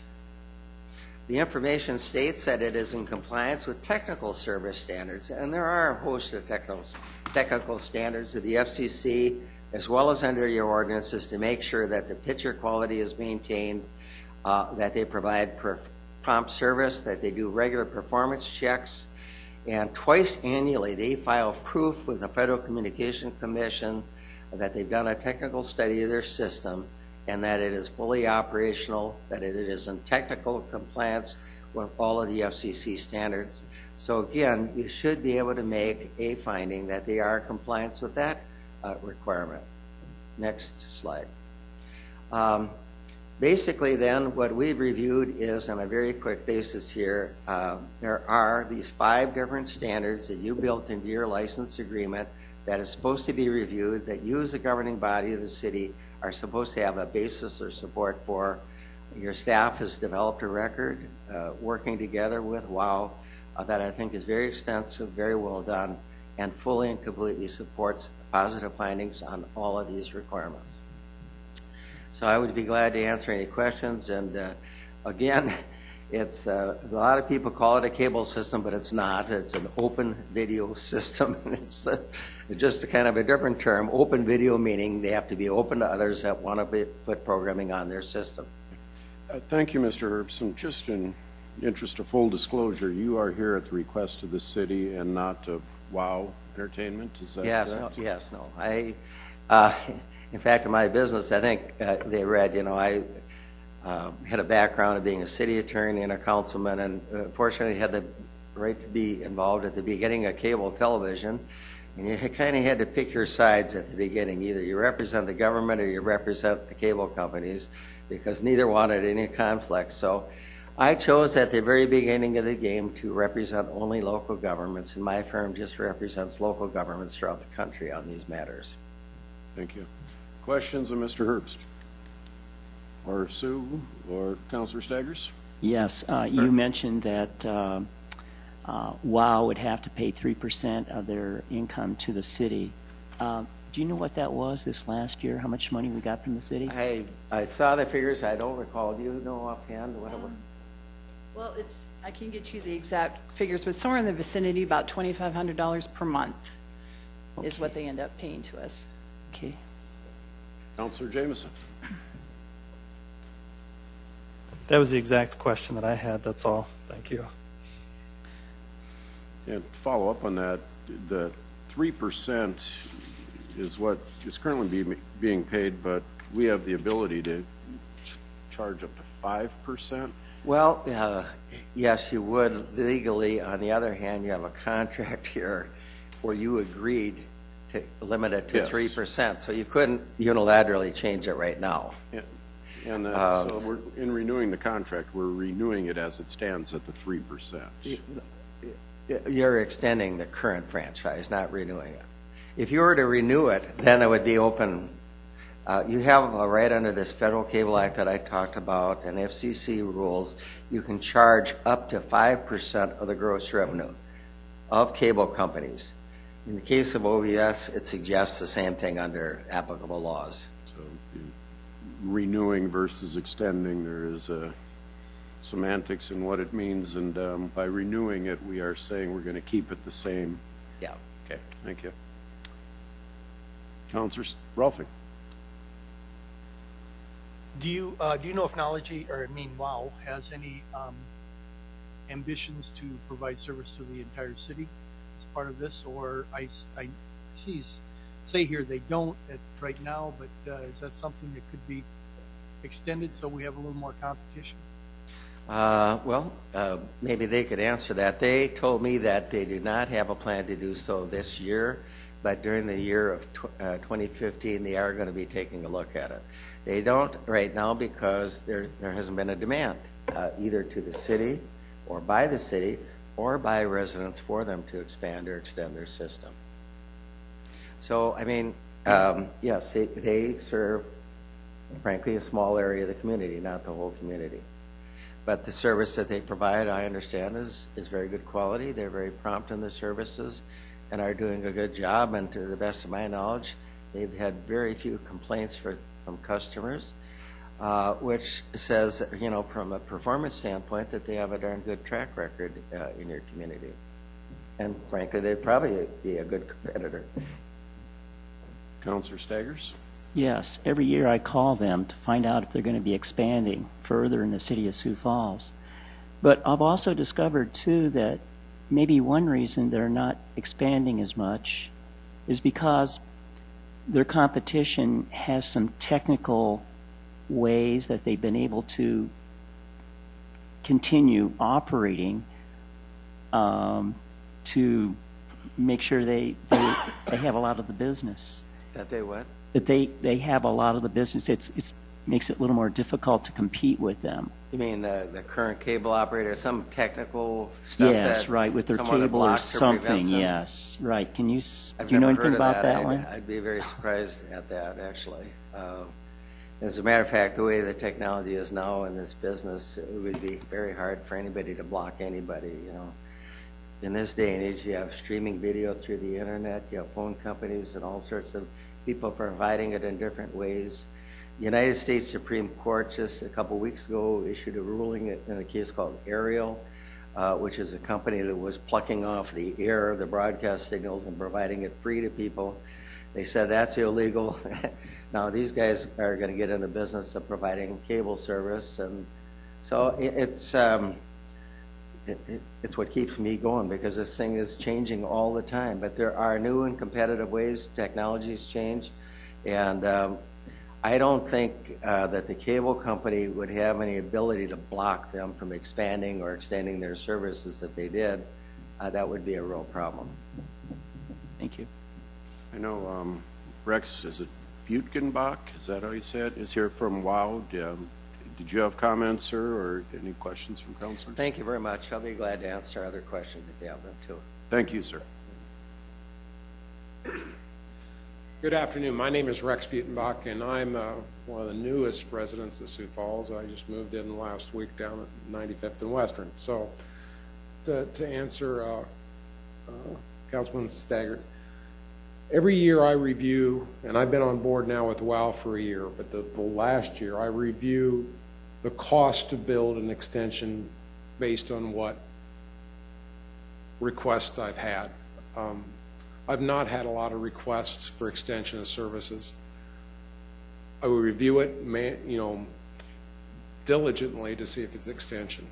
The information states that it is in compliance with technical service standards, and there are a host of technical, technical standards with the F C C as well as under your ordinances to make sure that the picture quality is maintained, uh, that they provide prompt service, that they do regular performance checks, and twice annually they file proof with the Federal Communication Commission that they've done a technical study of their system and that it is fully operational, that it is in technical compliance with all of the F C C standards. So again, you should be able to make a finding that they are in compliance with that uh, requirement. Next slide. Um, Basically then, what we've reviewed is, on a very quick basis here, uh, there are these five different standards that you built into your license agreement that is supposed to be reviewed, that you as a governing body of the city are supposed to have a basis or support for. Your staff has developed a record uh, working together with WOW uh, that I think is very extensive, very well done, and fully and completely supports positive findings on all of these requirements. So I would be glad to answer any questions. And uh, again, it's uh, a lot of people call it a cable system, but it's not. It's an open video system. And it's uh, just a kind of a different term. Open video meaning they have to be open to others that want to be, put programming on their system. Uh, thank you, Mister Herbst. And just in interest of full disclosure, you are here at the request of the city and not of WOW Entertainment. Is that yes, correct? No, yes, no. I. Uh, In fact, in my business, I think uh, they read, you know, I uh, had a background of being a city attorney and a councilman, and uh, fortunately had the right to be involved at the beginning of cable television. And you kind of had to pick your sides at the beginning. Either you represent the government or you represent the cable companies, because neither wanted any conflict. So I chose at the very beginning of the game to represent only local governments, and my firm just represents local governments throughout the country on these matters. Thank you. Questions of Mister Herbst, or Sue, or Councilor Staggers? Yes, uh, you mentioned that uh, uh, WOW would have to pay three percent of their income to the city. Uh, do you know what that was this last year, how much money we got from the city? I, I saw the figures. I don't recall. Do you know offhand what it was? Well, it's, I can get you the exact figures, but somewhere in the vicinity about twenty-five hundred dollars per month okay. is what they end up paying to us. Okay. Councilor Jamieson. that was the exact question that I had. That's all. Thank you. And follow up on that, the three percent is what is currently be, being paid, but we have the ability to ch charge up to five percent. Well, uh, yes, you would legally. On the other hand, you have a contract here where you agreed to limit it to yes. three percent, so you couldn't unilaterally change it right now. Yeah. And that, um, so we're, in renewing the contract, we're renewing it as it stands at the three percent. You're extending the current franchise, not renewing it. If you were to renew it, then it would be open. Uh, you have a right under this Federal Cable Act that I talked about and F C C rules, you can charge up to five percent of the gross revenue of cable companies. In the case of O V S, it suggests the same thing under applicable laws. So renewing versus extending, there is a semantics and what it means, and um, by renewing it, we are saying we're going to keep it the same. Yeah. Okay. Thank you. Councilor Rolfing. Do you uh, do you know if Nology, or I mean WOW, has any um, ambitions to provide service to the entire city as part of this? Or I, I see say here they don't at, right now, but uh, is that something that could be extended so we have a little more competition? Uh, well, uh, maybe they could answer that. They told me that they do not have a plan to do so this year, but during the year of tw uh, twenty fifteen, they are going to be taking a look at it. They don't right now because there, there hasn't been a demand, uh, either to the city or by the city or by residents for them to expand or extend their system. So, I mean, um, yes, they, they serve, frankly, a small area of the community, not the whole community. But the service that they provide, I understand, is, is very good quality. They're very prompt in their services and are doing a good job. And to the best of my knowledge, they've had very few complaints for, from customers, uh, which says, you know, from a performance standpoint, that they have a darn good track record uh, in your community. And frankly, they'd probably be a good competitor. Councilor Staggers? Yes, every year I call them to find out if they're going to be expanding further in the city of Sioux Falls. But I've also discovered, too, that maybe one reason they're not expanding as much is because their competition has some technical ways that they've been able to continue operating um, to make sure they, they, they have a lot of the business. That they what? That they, they have a lot of the business. It's it's makes it a little more difficult to compete with them. You mean the, the current cable operator, some technical stuff? Yes, that right, with their cable or something, or yes, right. Can you, I've do you know anything about that, that one? I'd, I'd be very surprised at that, actually. Uh, as a matter of fact, the way the technology is now in this business, it would be very hard for anybody to block anybody, you know. In this day and age, you have streaming video through the internet, you have phone companies and all sorts of people providing it in different ways. The United States Supreme Court just a couple weeks ago issued a ruling in a case called Aereo, uh, which is a company that was plucking off the air, the broadcast signals, and providing it free to people. They said that's illegal. Now these guys are going to get in the business of providing cable service, and so it, it's um, it, it, it's what keeps me going, because this thing is changing all the time. But there are new and competitive ways. Technologies change, and um, I don't think uh, that the cable company would have any ability to block them from expanding or extending their services. If they did, uh, that would be a real problem. Thank you. I know um, Rex, is it Buntenbach? Is that how you said? Is here from WOW. Um, did you have comments, sir, or any questions from councilors? Thank you very much. I'll be glad to answer other questions if you have them too. Thank you, sir. Good afternoon. My name is Rex Buntenbach, and I'm uh, one of the newest residents of Sioux Falls. I just moved in last week down at ninety-fifth and Western. So to, to answer uh, uh, Councilman Staggers, every year I review, and I've been on board now with WOW for a year, but the, the last year I review the cost to build an extension based on what requests I've had. Um, I've not had a lot of requests for extension of services. I will review it, you know, diligently to see if it's extension.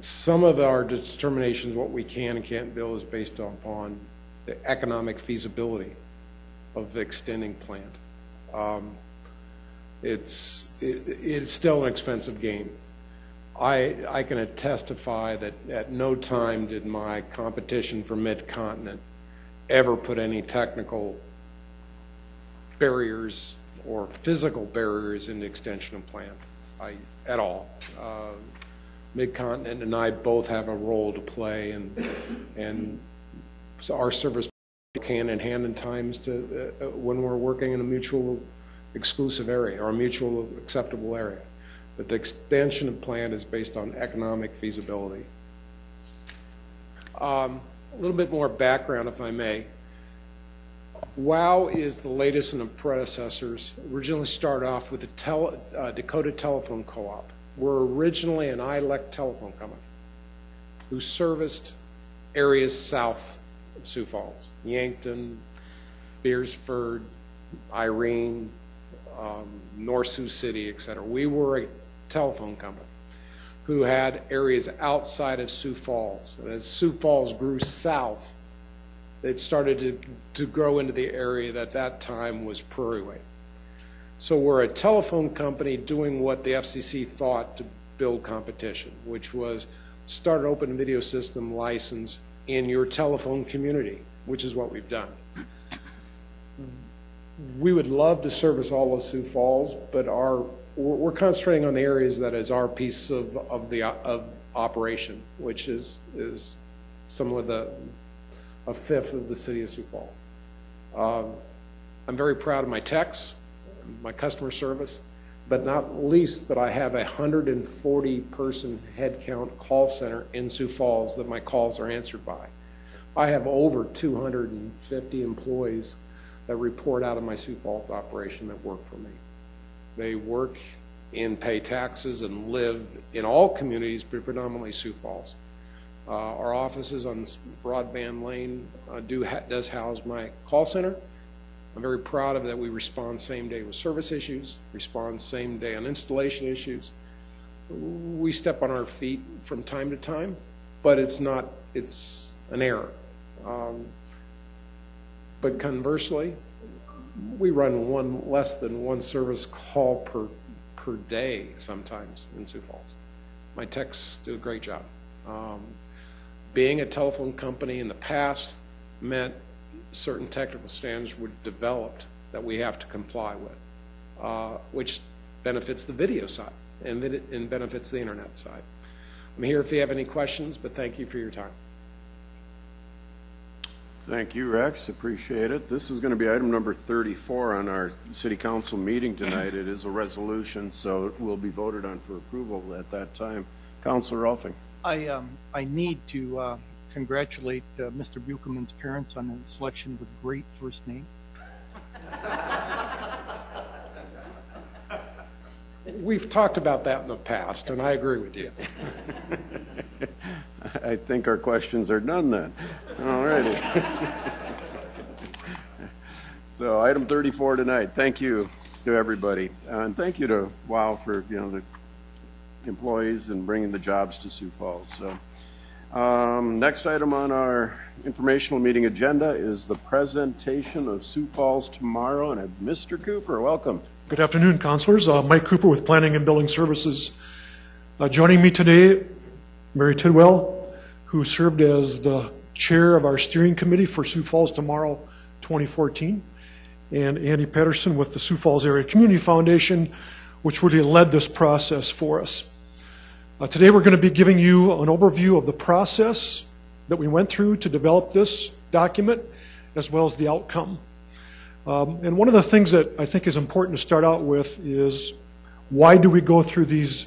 Some of our determinations, what we can and can't build, is based upon the economic feasibility of the extending plant. Um, it's, it, it's still an expensive game. I, I can testify that at no time did my competition for Mid-Continent ever put any technical barriers or physical barriers in the extension of plant I, at all. Uh, Mid-Continent and I both have a role to play, and, and so our service hand in hand in times to uh, when we're working in a mutual exclusive area or a mutual acceptable area. But the extension of plan is based on economic feasibility. Um, a little bit more background, if I may. WOW is the latest in the predecessors. Originally started off with the tele, uh, Dakota Telephone Co-op. We're originally an I L E C telephone company who serviced areas south of Sioux Falls, Yankton, Beersford, Irene, um, North Sioux City, et cetera. We were a telephone company who had areas outside of Sioux Falls. And as Sioux Falls grew south, it started to, to grow into the area that at that time was Prairie Wave. So we're a telephone company doing what the F C C thought to build competition, which was start an open video system license in your telephone community, which is what we've done. We would love to service all of Sioux Falls, but our, we're concentrating on the areas that is our piece of, of the of operation, which is, is some of the a fifth of the city of Sioux Falls. Um, I'm very proud of my techs, my customer service, but not least that I have a one hundred forty person headcount call center in Sioux Falls that my calls are answered by. I have over two hundred fifty employees that report out of my Sioux Falls operation that work for me. They work and pay taxes and live in all communities, but predominantly Sioux Falls. Uh, our offices on Broadband Lane uh, do ha does house my call center. I'm very proud of that. We respond same day with service issues, respond same day on installation issues. We step on our feet from time to time, but it's not, it's an error. Um, but conversely, we run one less than one service call per, per day sometimes in Sioux Falls. My techs do a great job. Um, Being a telephone company in the past meant certain technical standards were developed that we have to comply with, uh, which benefits the video side and, and benefits the internet side. I'm here if you have any questions, but thank you for your time. Thank you, Rex. Appreciate it. This is going to be item number thirty-four on our City Council meeting tonight. It is a resolution, so it will be voted on for approval at that time. Councilor Rolfing. I, um, I need to uh, congratulate uh, Mister Buchelman's parents on the selection of a great first name. We've talked about that in the past, and I agree with you. I think our questions are done then. All righty. So item thirty-four tonight. Thank you to everybody, uh, and thank you to WOW for, you know, the employees and bringing the jobs to Sioux Falls. So um, next item on our informational meeting agenda is the presentation of Sioux Falls Tomorrow, and Mister Cooper, welcome. Good afternoon, councilors. Uh, Mike Cooper with Planning and Building Services. Uh, joining me today, Mary Tidwell, who served as the chair of our steering committee for Sioux Falls Tomorrow twenty fourteen, and Andy Patterson with the Sioux Falls Area Community Foundation, which really led this process for us. Uh, today we're going to be giving you an overview of the process that we went through to develop this document, as well as the outcome. Um, and one of the things that I think is important to start out with is, why do we go through these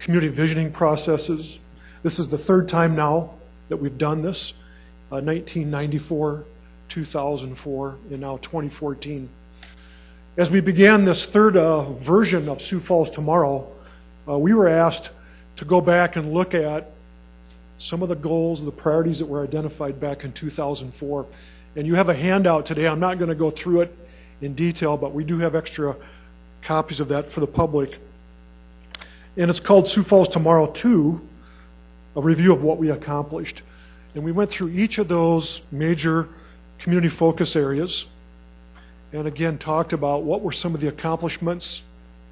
community visioning processes? This is the third time now that we've done this, uh, nineteen ninety-four, two thousand four, and now twenty fourteen. As we began this third uh, version of Sioux Falls Tomorrow, uh, we were asked to go back and look at some of the goals, the priorities that were identified back in two thousand four. And you have a handout today. I'm not going to go through it in detail, but we do have extra copies of that for the public. And it's called Sioux Falls Tomorrow two, a review of what we accomplished. And we went through each of those major community focus areas and again talked about what were some of the accomplishments,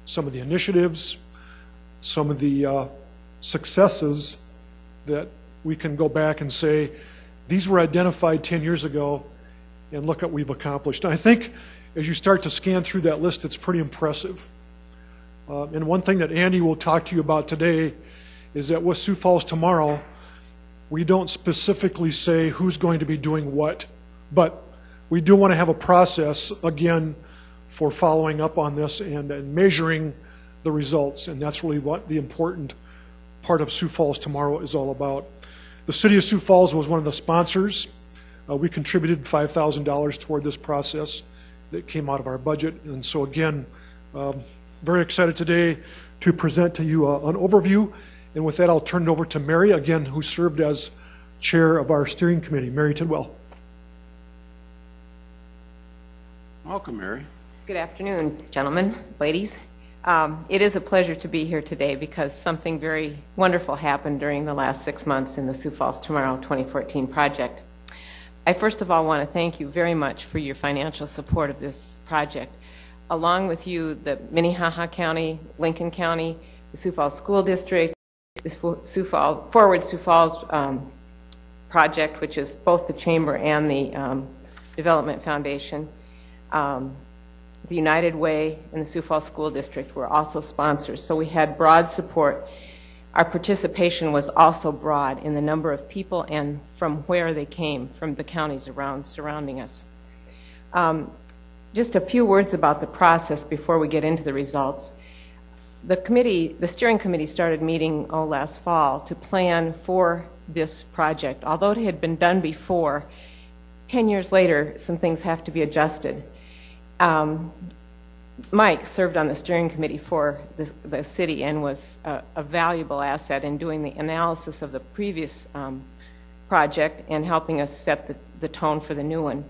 some of the initiatives, some of the uh, successes that we can go back and say, these were identified ten years ago and look at what we've accomplished. And I think as you start to scan through that list, it's pretty impressive. Uh, and one thing that Andy will talk to you about today is that with Sioux Falls Tomorrow, we don't specifically say who's going to be doing what, but we do want to have a process, again, for following up on this and, and measuring the results, and that's really what the important part of Sioux Falls Tomorrow is all about. The City of Sioux Falls was one of the sponsors. Uh, we contributed five thousand dollars toward this process that came out of our budget, and so again, um, very excited today to present to you uh, an overview, and with that I'll turn it over to Mary, again, who served as chair of our steering committee. Mary Tidwell. Welcome, Mary. Good afternoon, gentlemen, ladies. Um, it is a pleasure to be here today because something very wonderful happened during the last six months in the Sioux Falls Tomorrow twenty fourteen project. I first of all want to thank you very much for your financial support of this project. Along with you, the Minnehaha County, Lincoln County, the Sioux Falls School District, the Sioux Falls, Forward Sioux Falls um, project, which is both the Chamber and the um, Development Foundation, um, the United Way and the Sioux Falls School District were also sponsors, so we had broad support. Our participation was also broad in the number of people and from where they came, from the counties around surrounding us. Um, just a few words about the process before we get into the results. The committee, the steering committee started meeting oh, last fall to plan for this project. Although it had been done before, ten years later, some things have to be adjusted. Um, Mike served on the steering committee for the, the city and was a, a valuable asset in doing the analysis of the previous um, project and helping us set the, the tone for the new one.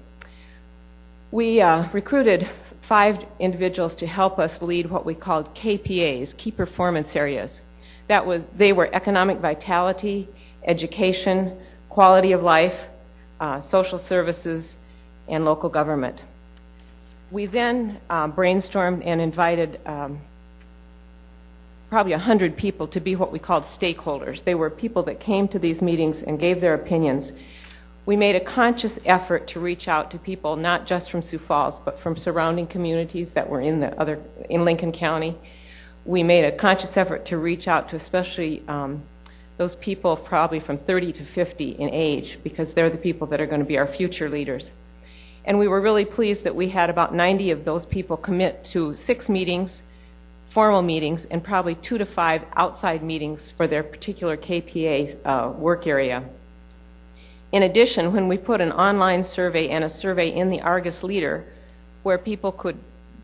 We uh, recruited five individuals to help us lead what we called K P As, key performance areas. That was, they were economic vitality, education, quality of life, uh, social services, and local government. We then uh, brainstormed and invited um, probably one hundred people to be what we called stakeholders. They were people that came to these meetings and gave their opinions. We made a conscious effort to reach out to people not just from Sioux Falls but from surrounding communities that were in, the other, in Lincoln County. We made a conscious effort to reach out to especially um, those people probably from thirty to fifty in age, because they're the people that are going to be our future leaders. And we were really pleased that we had about ninety of those people commit to six meetings, formal meetings, and probably two to five outside meetings for their particular K P A uh, work area. In addition, when we put an online survey and a survey in the Argus Leader where people could,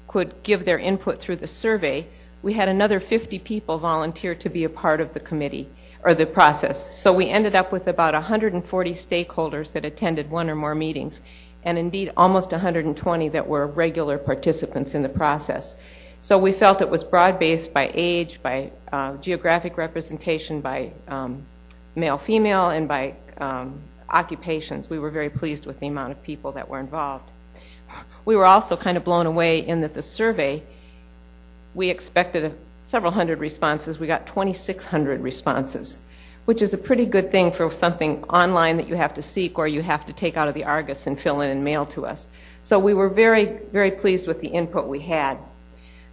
could give their input through the survey, we had another fifty people volunteer to be a part of the committee or the process. So we ended up with about one hundred forty stakeholders that attended one or more meetings, and indeed almost one hundred twenty that were regular participants in the process. So we felt it was broad-based by age, by uh, geographic representation, by um, male-female, and by um, occupations. We were very pleased with the amount of people that were involved. We were also kind of blown away in that the survey, we expected a, several hundred responses. We got twenty-six hundred responses, which is a pretty good thing for something online that you have to seek or you have to take out of the Argus and fill in and mail to us. So we were very, very pleased with the input we had.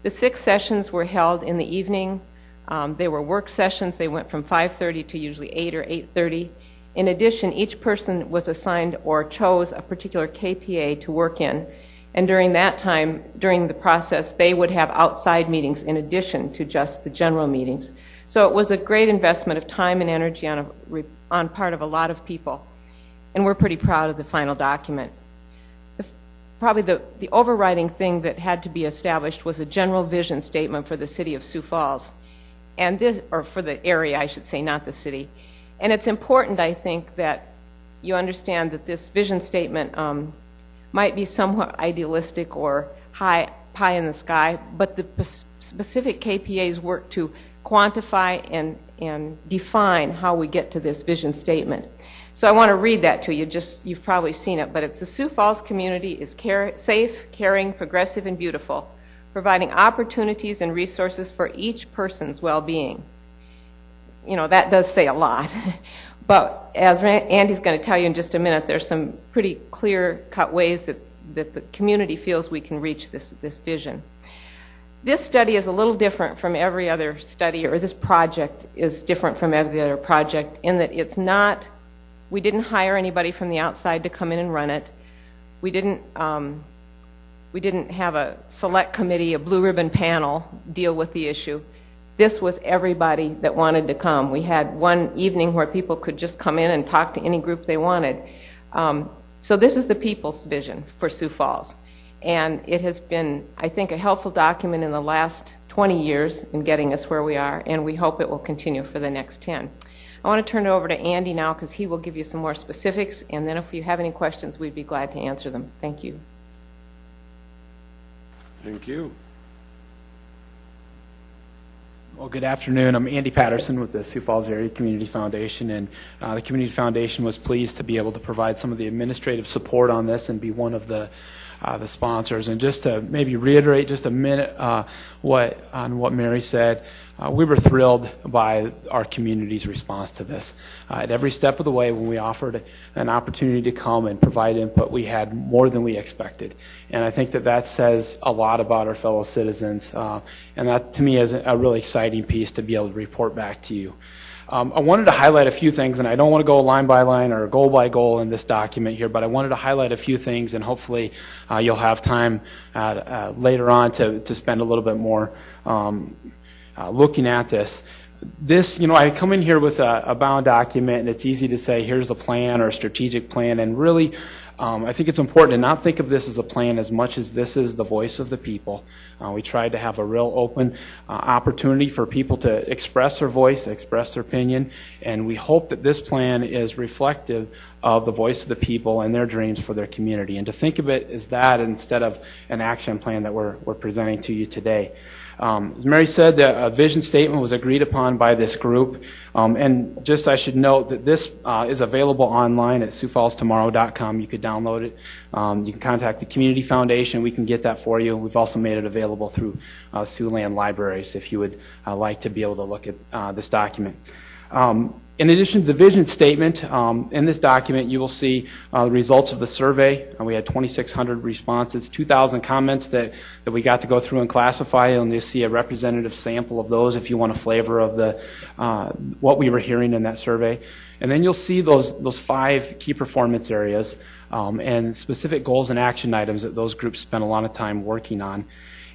The six sessions were held in the evening. Um, they were work sessions. They went from five thirty to usually eight or eight thirty. In addition, each person was assigned or chose a particular K P A to work in. And during that time, during the process, they would have outside meetings in addition to just the general meetings. So it was a great investment of time and energy on, a, on part of a lot of people, and we're pretty proud of the final document. The, probably the, the overriding thing that had to be established was a general vision statement for the city of Sioux Falls, and this, or for the area, I should say, not the city. And it's important, I think, that you understand that this vision statement um, might be somewhat idealistic or high pie in the sky, but the specific K P As work to quantify and, and define how we get to this vision statement. So I want to read that to you. Just, you've probably seen it, but it's: the Sioux Falls community is care, safe, caring, progressive, and beautiful, providing opportunities and resources for each person's well-being. You know, that does say a lot. But as Andy's going to tell you in just a minute, there's some pretty clear-cut ways that, that the community feels we can reach this, this vision. This study is a little different from every other study, or this project is different from every other project in that it's not, we didn't hire anybody from the outside to come in and run it. We didn't, um, we didn't have a select committee, a blue ribbon panel deal with the issue. This was everybody that wanted to come. We had one evening where people could just come in and talk to any group they wanted. Um, so this is the people's vision for Sioux Falls. And it has been, I think, a helpful document in the last twenty years in getting us where we are, and we hope it will continue for the next ten. I want to turn it over to Andy now because he will give you some more specifics, and then if you have any questions, we'd be glad to answer them. Thank you. Thank you. Well, good afternoon. I'm Andy Patterson with the Sioux Falls Area Community Foundation, and uh, the Community Foundation was pleased to be able to provide some of the administrative support on this and be one of the uh, the sponsors. And just to maybe reiterate just a minute uh, what on what Mary said, uh, we were thrilled by our community's response to this. Uh, at every step of the way, when we offered an opportunity to come and provide input, we had more than we expected. And I think that that says a lot about our fellow citizens, uh, and that to me is a really exciting piece to be able to report back to you. Um, I wanted to highlight a few things, and I don't want to go line by line or goal by goal in this document here, but I wanted to highlight a few things, and hopefully uh, you'll have time uh, uh, later on to, to spend a little bit more um, uh, looking at this. This, you know, I come in here with a, a bound document, and it's easy to say here's the plan or a strategic plan, and really Um, I think it's important to not think of this as a plan as much as this is the voice of the people. Uh, we tried to have a real open uh, opportunity for people to express their voice, express their opinion, and we hope that this plan is reflective of the voice of the people and their dreams for their community, and to think of it as that instead of an action plan that we're, we're presenting to you today. Um, as Mary said, the a vision statement was agreed upon by this group, um, and just I should note that this uh, is available online at Sioux Falls Tomorrow dot com. You could download it. Um, you can contact the Community Foundation. We can get that for you. We've also made it available through uh, Siouxland Libraries if you would uh, like to be able to look at uh, this document. Um, In addition to the vision statement, um, in this document you will see uh, the results of the survey. Uh, we had twenty-six hundred responses, two thousand comments that, that we got to go through and classify, and you'll see a representative sample of those if you want a flavor of the, uh, what we were hearing in that survey. And then you'll see those, those five key performance areas um, and specific goals and action items that those groups spent a lot of time working on.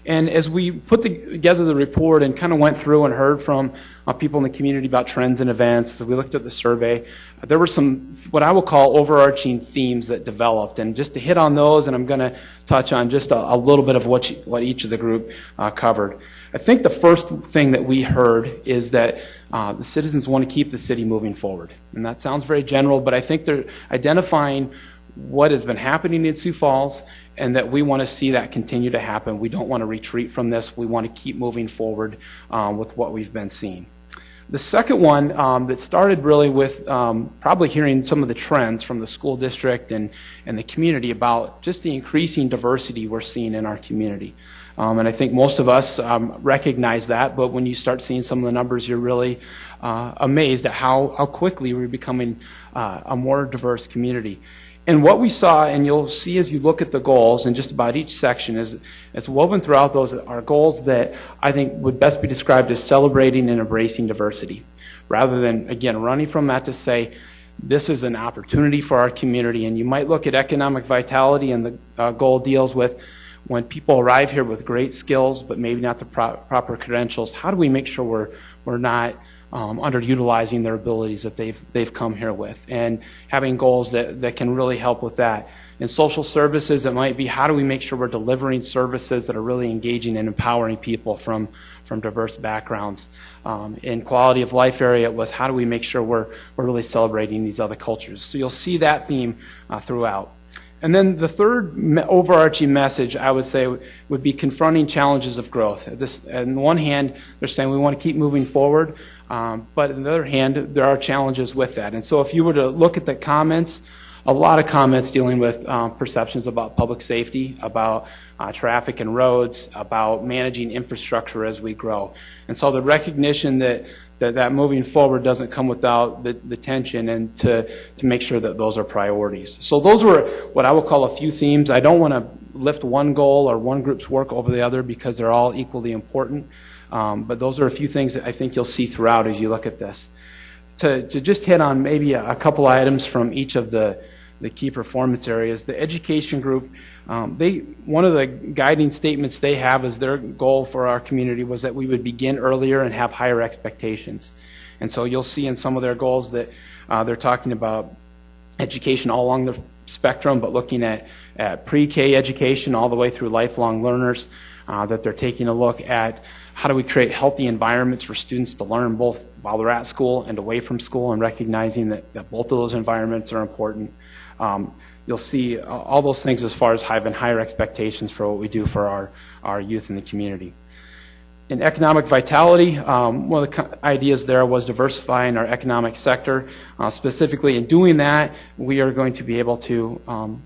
And as we put together the report and kind of went through and heard from uh, people in the community about trends and events, so we looked at the survey, uh, there were some what I will call overarching themes that developed. And just to hit on those, and I'm going to touch on just a, a little bit of what, you, what each of the group uh, covered. I think the first thing that we heard is that uh, the citizens want to keep the city moving forward. And that sounds very general, but I think they're identifying what has been happening in Sioux Falls, and that we want to see that continue to happen. We don't want to retreat from this. We want to keep moving forward um, with what we've been seeing. The second one um, that started really with um, probably hearing some of the trends from the school district and, and the community about just the increasing diversity we're seeing in our community. Um, and I think most of us um, recognize that, but when you start seeing some of the numbers, you're really uh, amazed at how, how quickly we're becoming uh, a more diverse community. And what we saw, and you'll see as you look at the goals in just about each section, is it's woven throughout those are goals that I think would best be described as celebrating and embracing diversity, rather than, again, running from that to say, this is an opportunity for our community. And you might look at economic vitality, and the uh, goal deals with when people arrive here with great skills, but maybe not the pro proper credentials, how do we make sure we're, we're not Um, underutilizing their abilities that they've, they've come here with, and having goals that, that can really help with that. In social services, it might be how do we make sure we're delivering services that are really engaging and empowering people from, from diverse backgrounds. Um, in quality of life area, it was how do we make sure we're, we're really celebrating these other cultures. So you'll see that theme uh, throughout. And then the third me overarching message, I would say, would be confronting challenges of growth. This, on the one hand, they're saying we want to keep moving forward, um, but on the other hand, there are challenges with that. And so if you were to look at the comments, a lot of comments dealing with um, perceptions about public safety, about uh, traffic and roads, about managing infrastructure as we grow. And so the recognition that that, that moving forward doesn't come without the, the tension, and to, to make sure that those are priorities. So those were what I would call a few themes. I don't want to lift one goal or one group's work over the other because they're all equally important. Um, but those are a few things that I think you'll see throughout as you look at this. To, to just hit on maybe a, a couple items from each of the, the key performance areas, the education group, um, they, one of the guiding statements they have is their goal for our community was that we would begin earlier and have higher expectations. And so you'll see in some of their goals that uh, they're talking about education all along the spectrum, but looking at, at pre-K education all the way through lifelong learners, uh, that they're taking a look at how do we create healthy environments for students to learn both while they're at school and away from school, and recognizing that, that both of those environments are important. Um, you'll see all those things as far as having higher expectations for what we do for our, our youth in the community. In economic vitality, um, one of the ideas there was diversifying our economic sector. Uh, specifically in doing that, we are going to be able to um,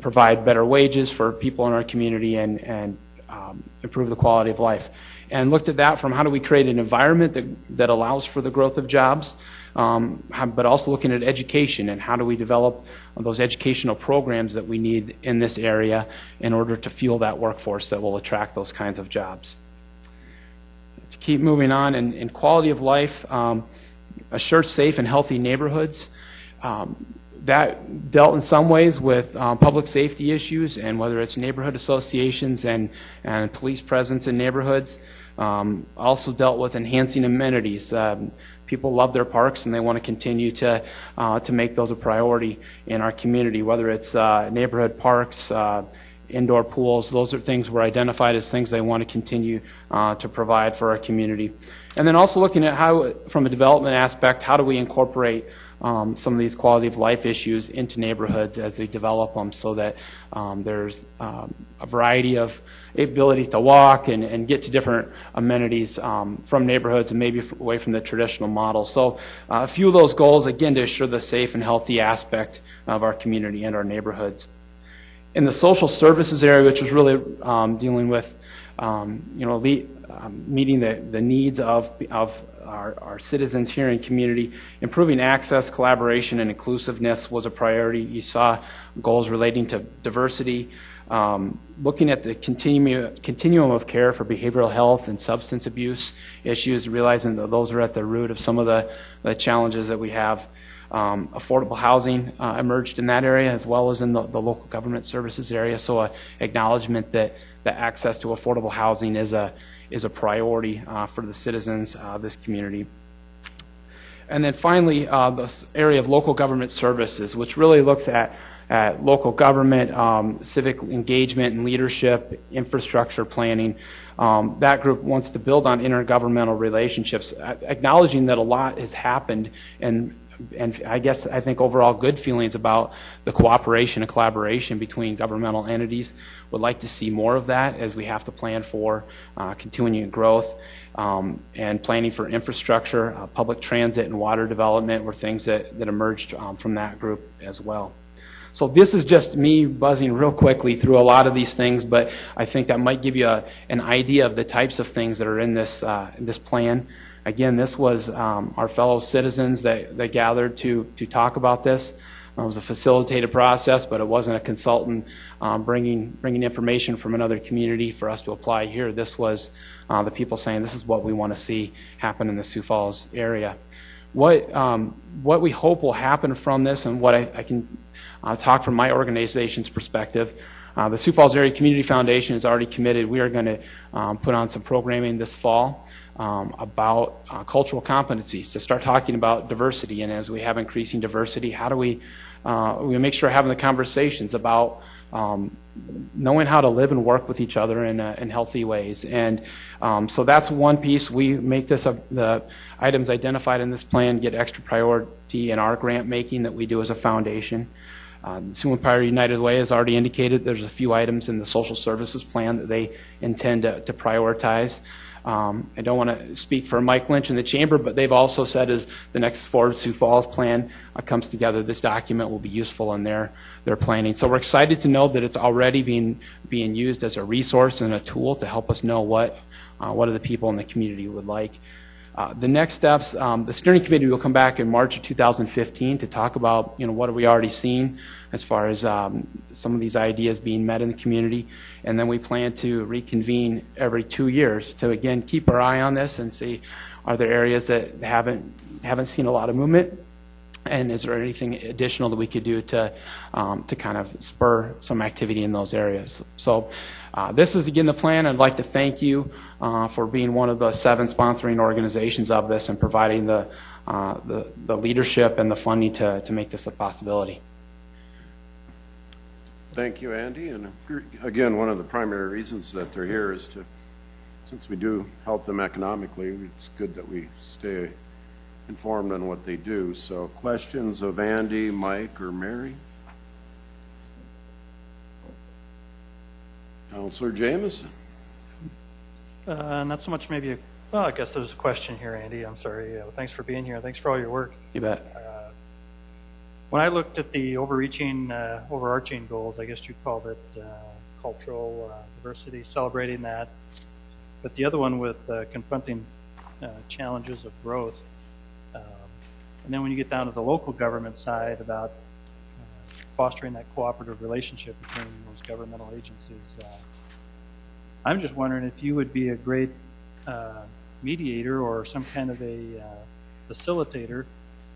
provide better wages for people in our community and, and um, improve the quality of life. And looked at that from how do we create an environment that, that allows for the growth of jobs, um, but also looking at education and how do we develop those educational programs that we need in this area in order to fuel that workforce that will attract those kinds of jobs. Let's keep moving on. And, and quality of life, um, assure safe and healthy neighborhoods. Um, That dealt in some ways with um, public safety issues, and whether it's neighborhood associations and, and police presence in neighborhoods. Um, also dealt with enhancing amenities. Um, people love their parks and they want to continue to, uh, to make those a priority in our community, whether it's uh, neighborhood parks, uh, indoor pools. Those are things were identified as things they want to continue uh, to provide for our community. And then also looking at how, from a development aspect, how do we incorporate Um, some of these quality of life issues into neighborhoods as they develop them, so that um, there's um, a variety of ability to walk and, and get to different amenities um, from neighborhoods and maybe away from the traditional model. So uh, a few of those goals, again, to assure the safe and healthy aspect of our community and our neighborhoods. In the social services area, which was really um, dealing with um, you know, the, um, meeting the, the needs of, of Our, our citizens here in community, improving access, collaboration, and inclusiveness was a priority. You saw goals relating to diversity, um, looking at the continu continuum of care for behavioral health and substance abuse issues, realizing that those are at the root of some of the, the challenges that we have. Um, affordable housing uh, emerged in that area, as well as in the, the local government services area, so an acknowledgement that the access to affordable housing is a is a priority uh, for the citizens of uh, this community. And then finally, uh, this area of local government services, which really looks at, at local government, um, civic engagement and leadership, infrastructure planning. Um, that group wants to build on intergovernmental relationships, acknowledging that a lot has happened, and and I guess I think overall good feelings about the cooperation and collaboration between governmental entities. Would like to see more of that as we have to plan for uh, continuing growth um, and planning for infrastructure, uh, public transit and water development were things that, that emerged um, from that group as well. So this is just me buzzing real quickly through a lot of these things, but I think that might give you a, an idea of the types of things that are in this, uh, this plan. Again, this was um, our fellow citizens that, that gathered to, to talk about this. It was a facilitated process, but it wasn't a consultant um, bringing, bringing information from another community for us to apply here. This was uh, the people saying, this is what we want to see happen in the Sioux Falls area. What, um, what we hope will happen from this, and what I, I can uh, talk from my organization's perspective, uh, the Sioux Falls Area Community Foundation is already committed. We are going to um, put on some programming this fall. Um, about uh, cultural competencies, to start talking about diversity, and as we have increasing diversity, how do we uh, we make sure we're having the conversations about um, knowing how to live and work with each other in, uh, in healthy ways. And um, so that's one piece. We make this a, the items identified in this plan get extra priority in our grant making that we do as a foundation. Um, Sioux and Prairie United Way has already indicated there's a few items in the social services plan that they intend to, to prioritize. Um, I don't want to speak for Mike Lynch in the chamber, but they've also said as the next Forward Sioux Falls plan uh, comes together, this document will be useful in their, their planning. So we're excited to know that it's already being, being used as a resource and a tool to help us know what, uh, what are the people in the community would like. Uh, the next steps, um, the steering committee will come back in March of two thousand fifteen to talk about, you know, what are we already seeing as far as um, some of these ideas being met in the community. And then we plan to reconvene every two years to, again, keep our eye on this and see, are there areas that haven't, haven't seen a lot of movement? And is there anything additional that we could do to, um, to kind of spur some activity in those areas? So uh, this is, again, the plan. I'd like to thank you uh, for being one of the seven sponsoring organizations of this and providing the, uh, the, the leadership and the funding to, to make this a possibility. Thank you, Andy. And again, one of the primary reasons that they're here is to, since we do help them economically, it's good that we stay informed on what they do. So questions of Andy, Mike, or Mary? Councilor Jamieson. Uh, not so much maybe, a, well, I guess there was a question here, Andy. I'm sorry. Uh, thanks for being here. Thanks for all your work. You bet. Uh, when I looked at the overreaching, uh, overarching goals, I guess you called it uh, cultural uh, diversity, celebrating that. But the other one with uh, confronting uh, challenges of growth, and then when you get down to the local government side about uh, fostering that cooperative relationship between those governmental agencies, uh, I'm just wondering if you would be a great uh, mediator or some kind of a uh, facilitator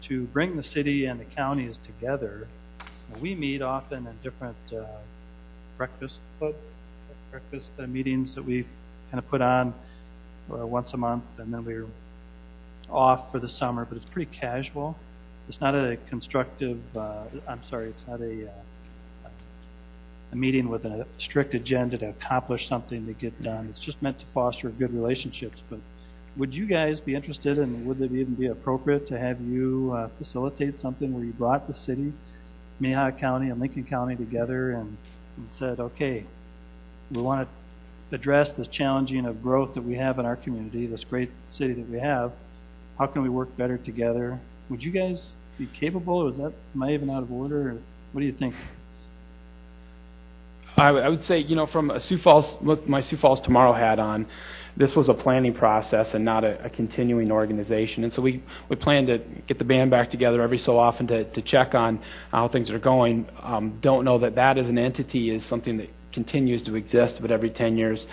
to bring the city and the counties together. We meet often in different uh, breakfast clubs, breakfast uh, meetings that we kind of put on uh, once a month, and then we're off for the summer, but it's pretty casual. It's not a constructive, uh, I'm sorry, it's not a, uh, a meeting with a strict agenda to accomplish something to get done. It's just meant to foster good relationships. But would you guys be interested, and would it even be appropriate to have you uh, facilitate something where you brought the city, Minnehaha County and Lincoln County together and, and said, okay, we want to address this challenging of growth that we have in our community, this great city that we have. How can we work better together? Would you guys be capable? Or is that, am I even out of order? Or what do you think? I, I would say, you know, from a Sioux Falls, with my Sioux Falls Tomorrow hat on, this was a planning process and not a, a continuing organization. And so we, we plan to get the band back together every so often to, to check on how things are going. Um, don't know that that as an entity is something that continues to exist, but every ten years.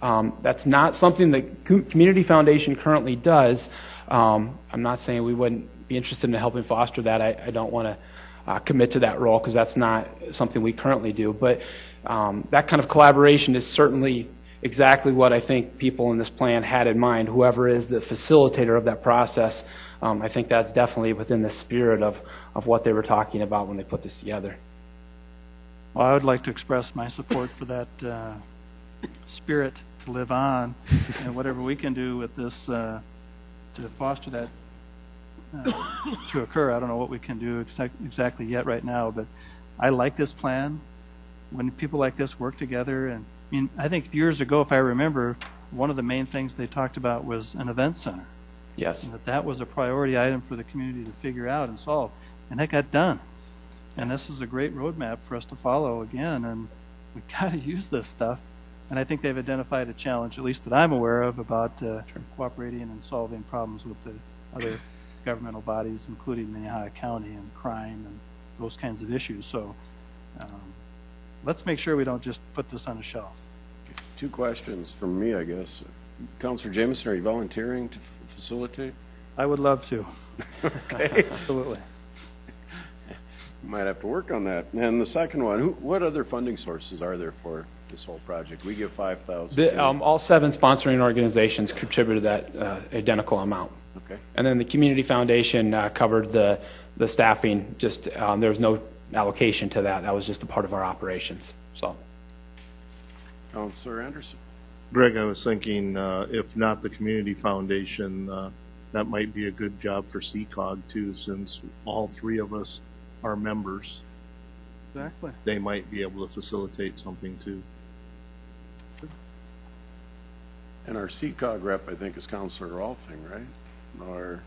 Um, that's not something the Community Foundation currently does. Um, I'm not saying we wouldn't be interested in helping foster that. I, I don't want to uh, commit to that role because that's not something we currently do. But um, that kind of collaboration is certainly exactly what I think people in this plan had in mind. Whoever is the facilitator of that process, um, I think that's definitely within the spirit of, of what they were talking about when they put this together. Well, I would like to express my support for that uh, spirit to live on, and whatever we can do with this uh, to foster that uh, to occur. I don't know what we can do ex exactly yet right now, but I like this plan. When people like this work together, and I mean, I think years ago, if I remember, one of the main things they talked about was an event center. Yes. And that that was a priority item for the community to figure out and solve, and that got done. And this is a great roadmap for us to follow again, and we got to use this stuff. And I think they've identified a challenge, at least that I'm aware of, about uh, cooperating and solving problems with the other governmental bodies, including Minnehaha County and crime and those kinds of issues. So um, let's make sure we don't just put this on a shelf. Two questions from me, I guess. Councilor Jamieson, are you volunteering to f facilitate? I would love to. Okay. Absolutely. You might have to work on that. And the second one, who, what other funding sources are there for this whole project? We give five thousand. Um, all seven sponsoring organizations contributed that uh, identical amount. Okay. And then the Community Foundation uh, covered the the staffing. Just um, there was no allocation to that. That was just a part of our operations. So. Councilor Anderson. Greg, I was thinking, uh, if not the Community Foundation, uh, that might be a good job for C COG too, since all three of us are members. Exactly. They might be able to facilitate something too. And our C COG rep, I think, is Councilor Rolfing, right? Or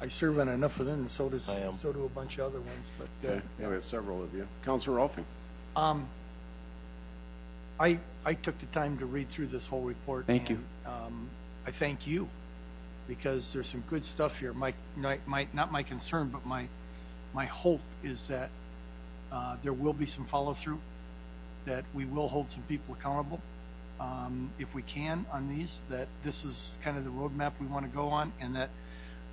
I serve on enough of them, and so does so do a bunch of other ones. But okay. uh, yeah, we have several of you, Councilor Rolfing. Um, I I took the time to read through this whole report. Thank and, you. Um, I thank you, because there's some good stuff here. My, my, not my concern, but my, my hope is that uh, there will be some follow through, that we will hold some people accountable, um, if we can on these, that this is kind of the roadmap we want to go on, and that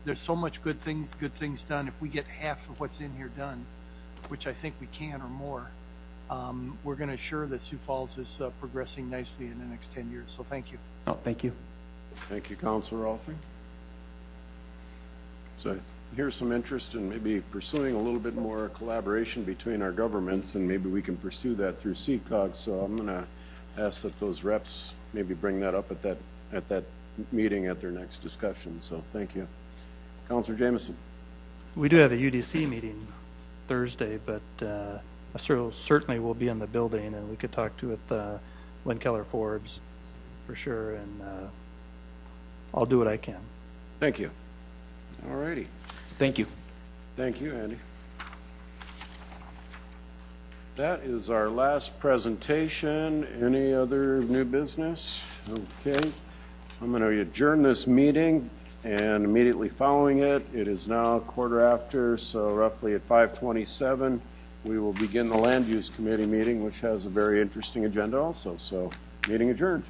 there's so much good things, good things done. If we get half of what's in here done, which I think we can or more, um, we're going to assure that Sioux Falls is uh, progressing nicely in the next ten years. So thank you. Oh, thank you. Thank you, Councilor Rolfing. So here's some interest in maybe pursuing a little bit more collaboration between our governments, and maybe we can pursue that through C COG. So I'm going to ask that those reps maybe bring that up at that at that meeting at their next discussion. So thank you, Councilor Jamieson. We do have a U D C meeting Thursday, but uh, I certainly will be in the building, and we could talk to it uh, Lynn Keller Forbes for sure, and uh, I'll do what I can. Thank you. All righty. Thank you. Thank you, Andy. That is our last presentation. Any other new business? Okay. I'm going to adjourn this meeting, and immediately following it, it is now quarter after, so roughly at five twenty-seven, we will begin the Land Use Committee meeting, which has a very interesting agenda also. So, meeting adjourned.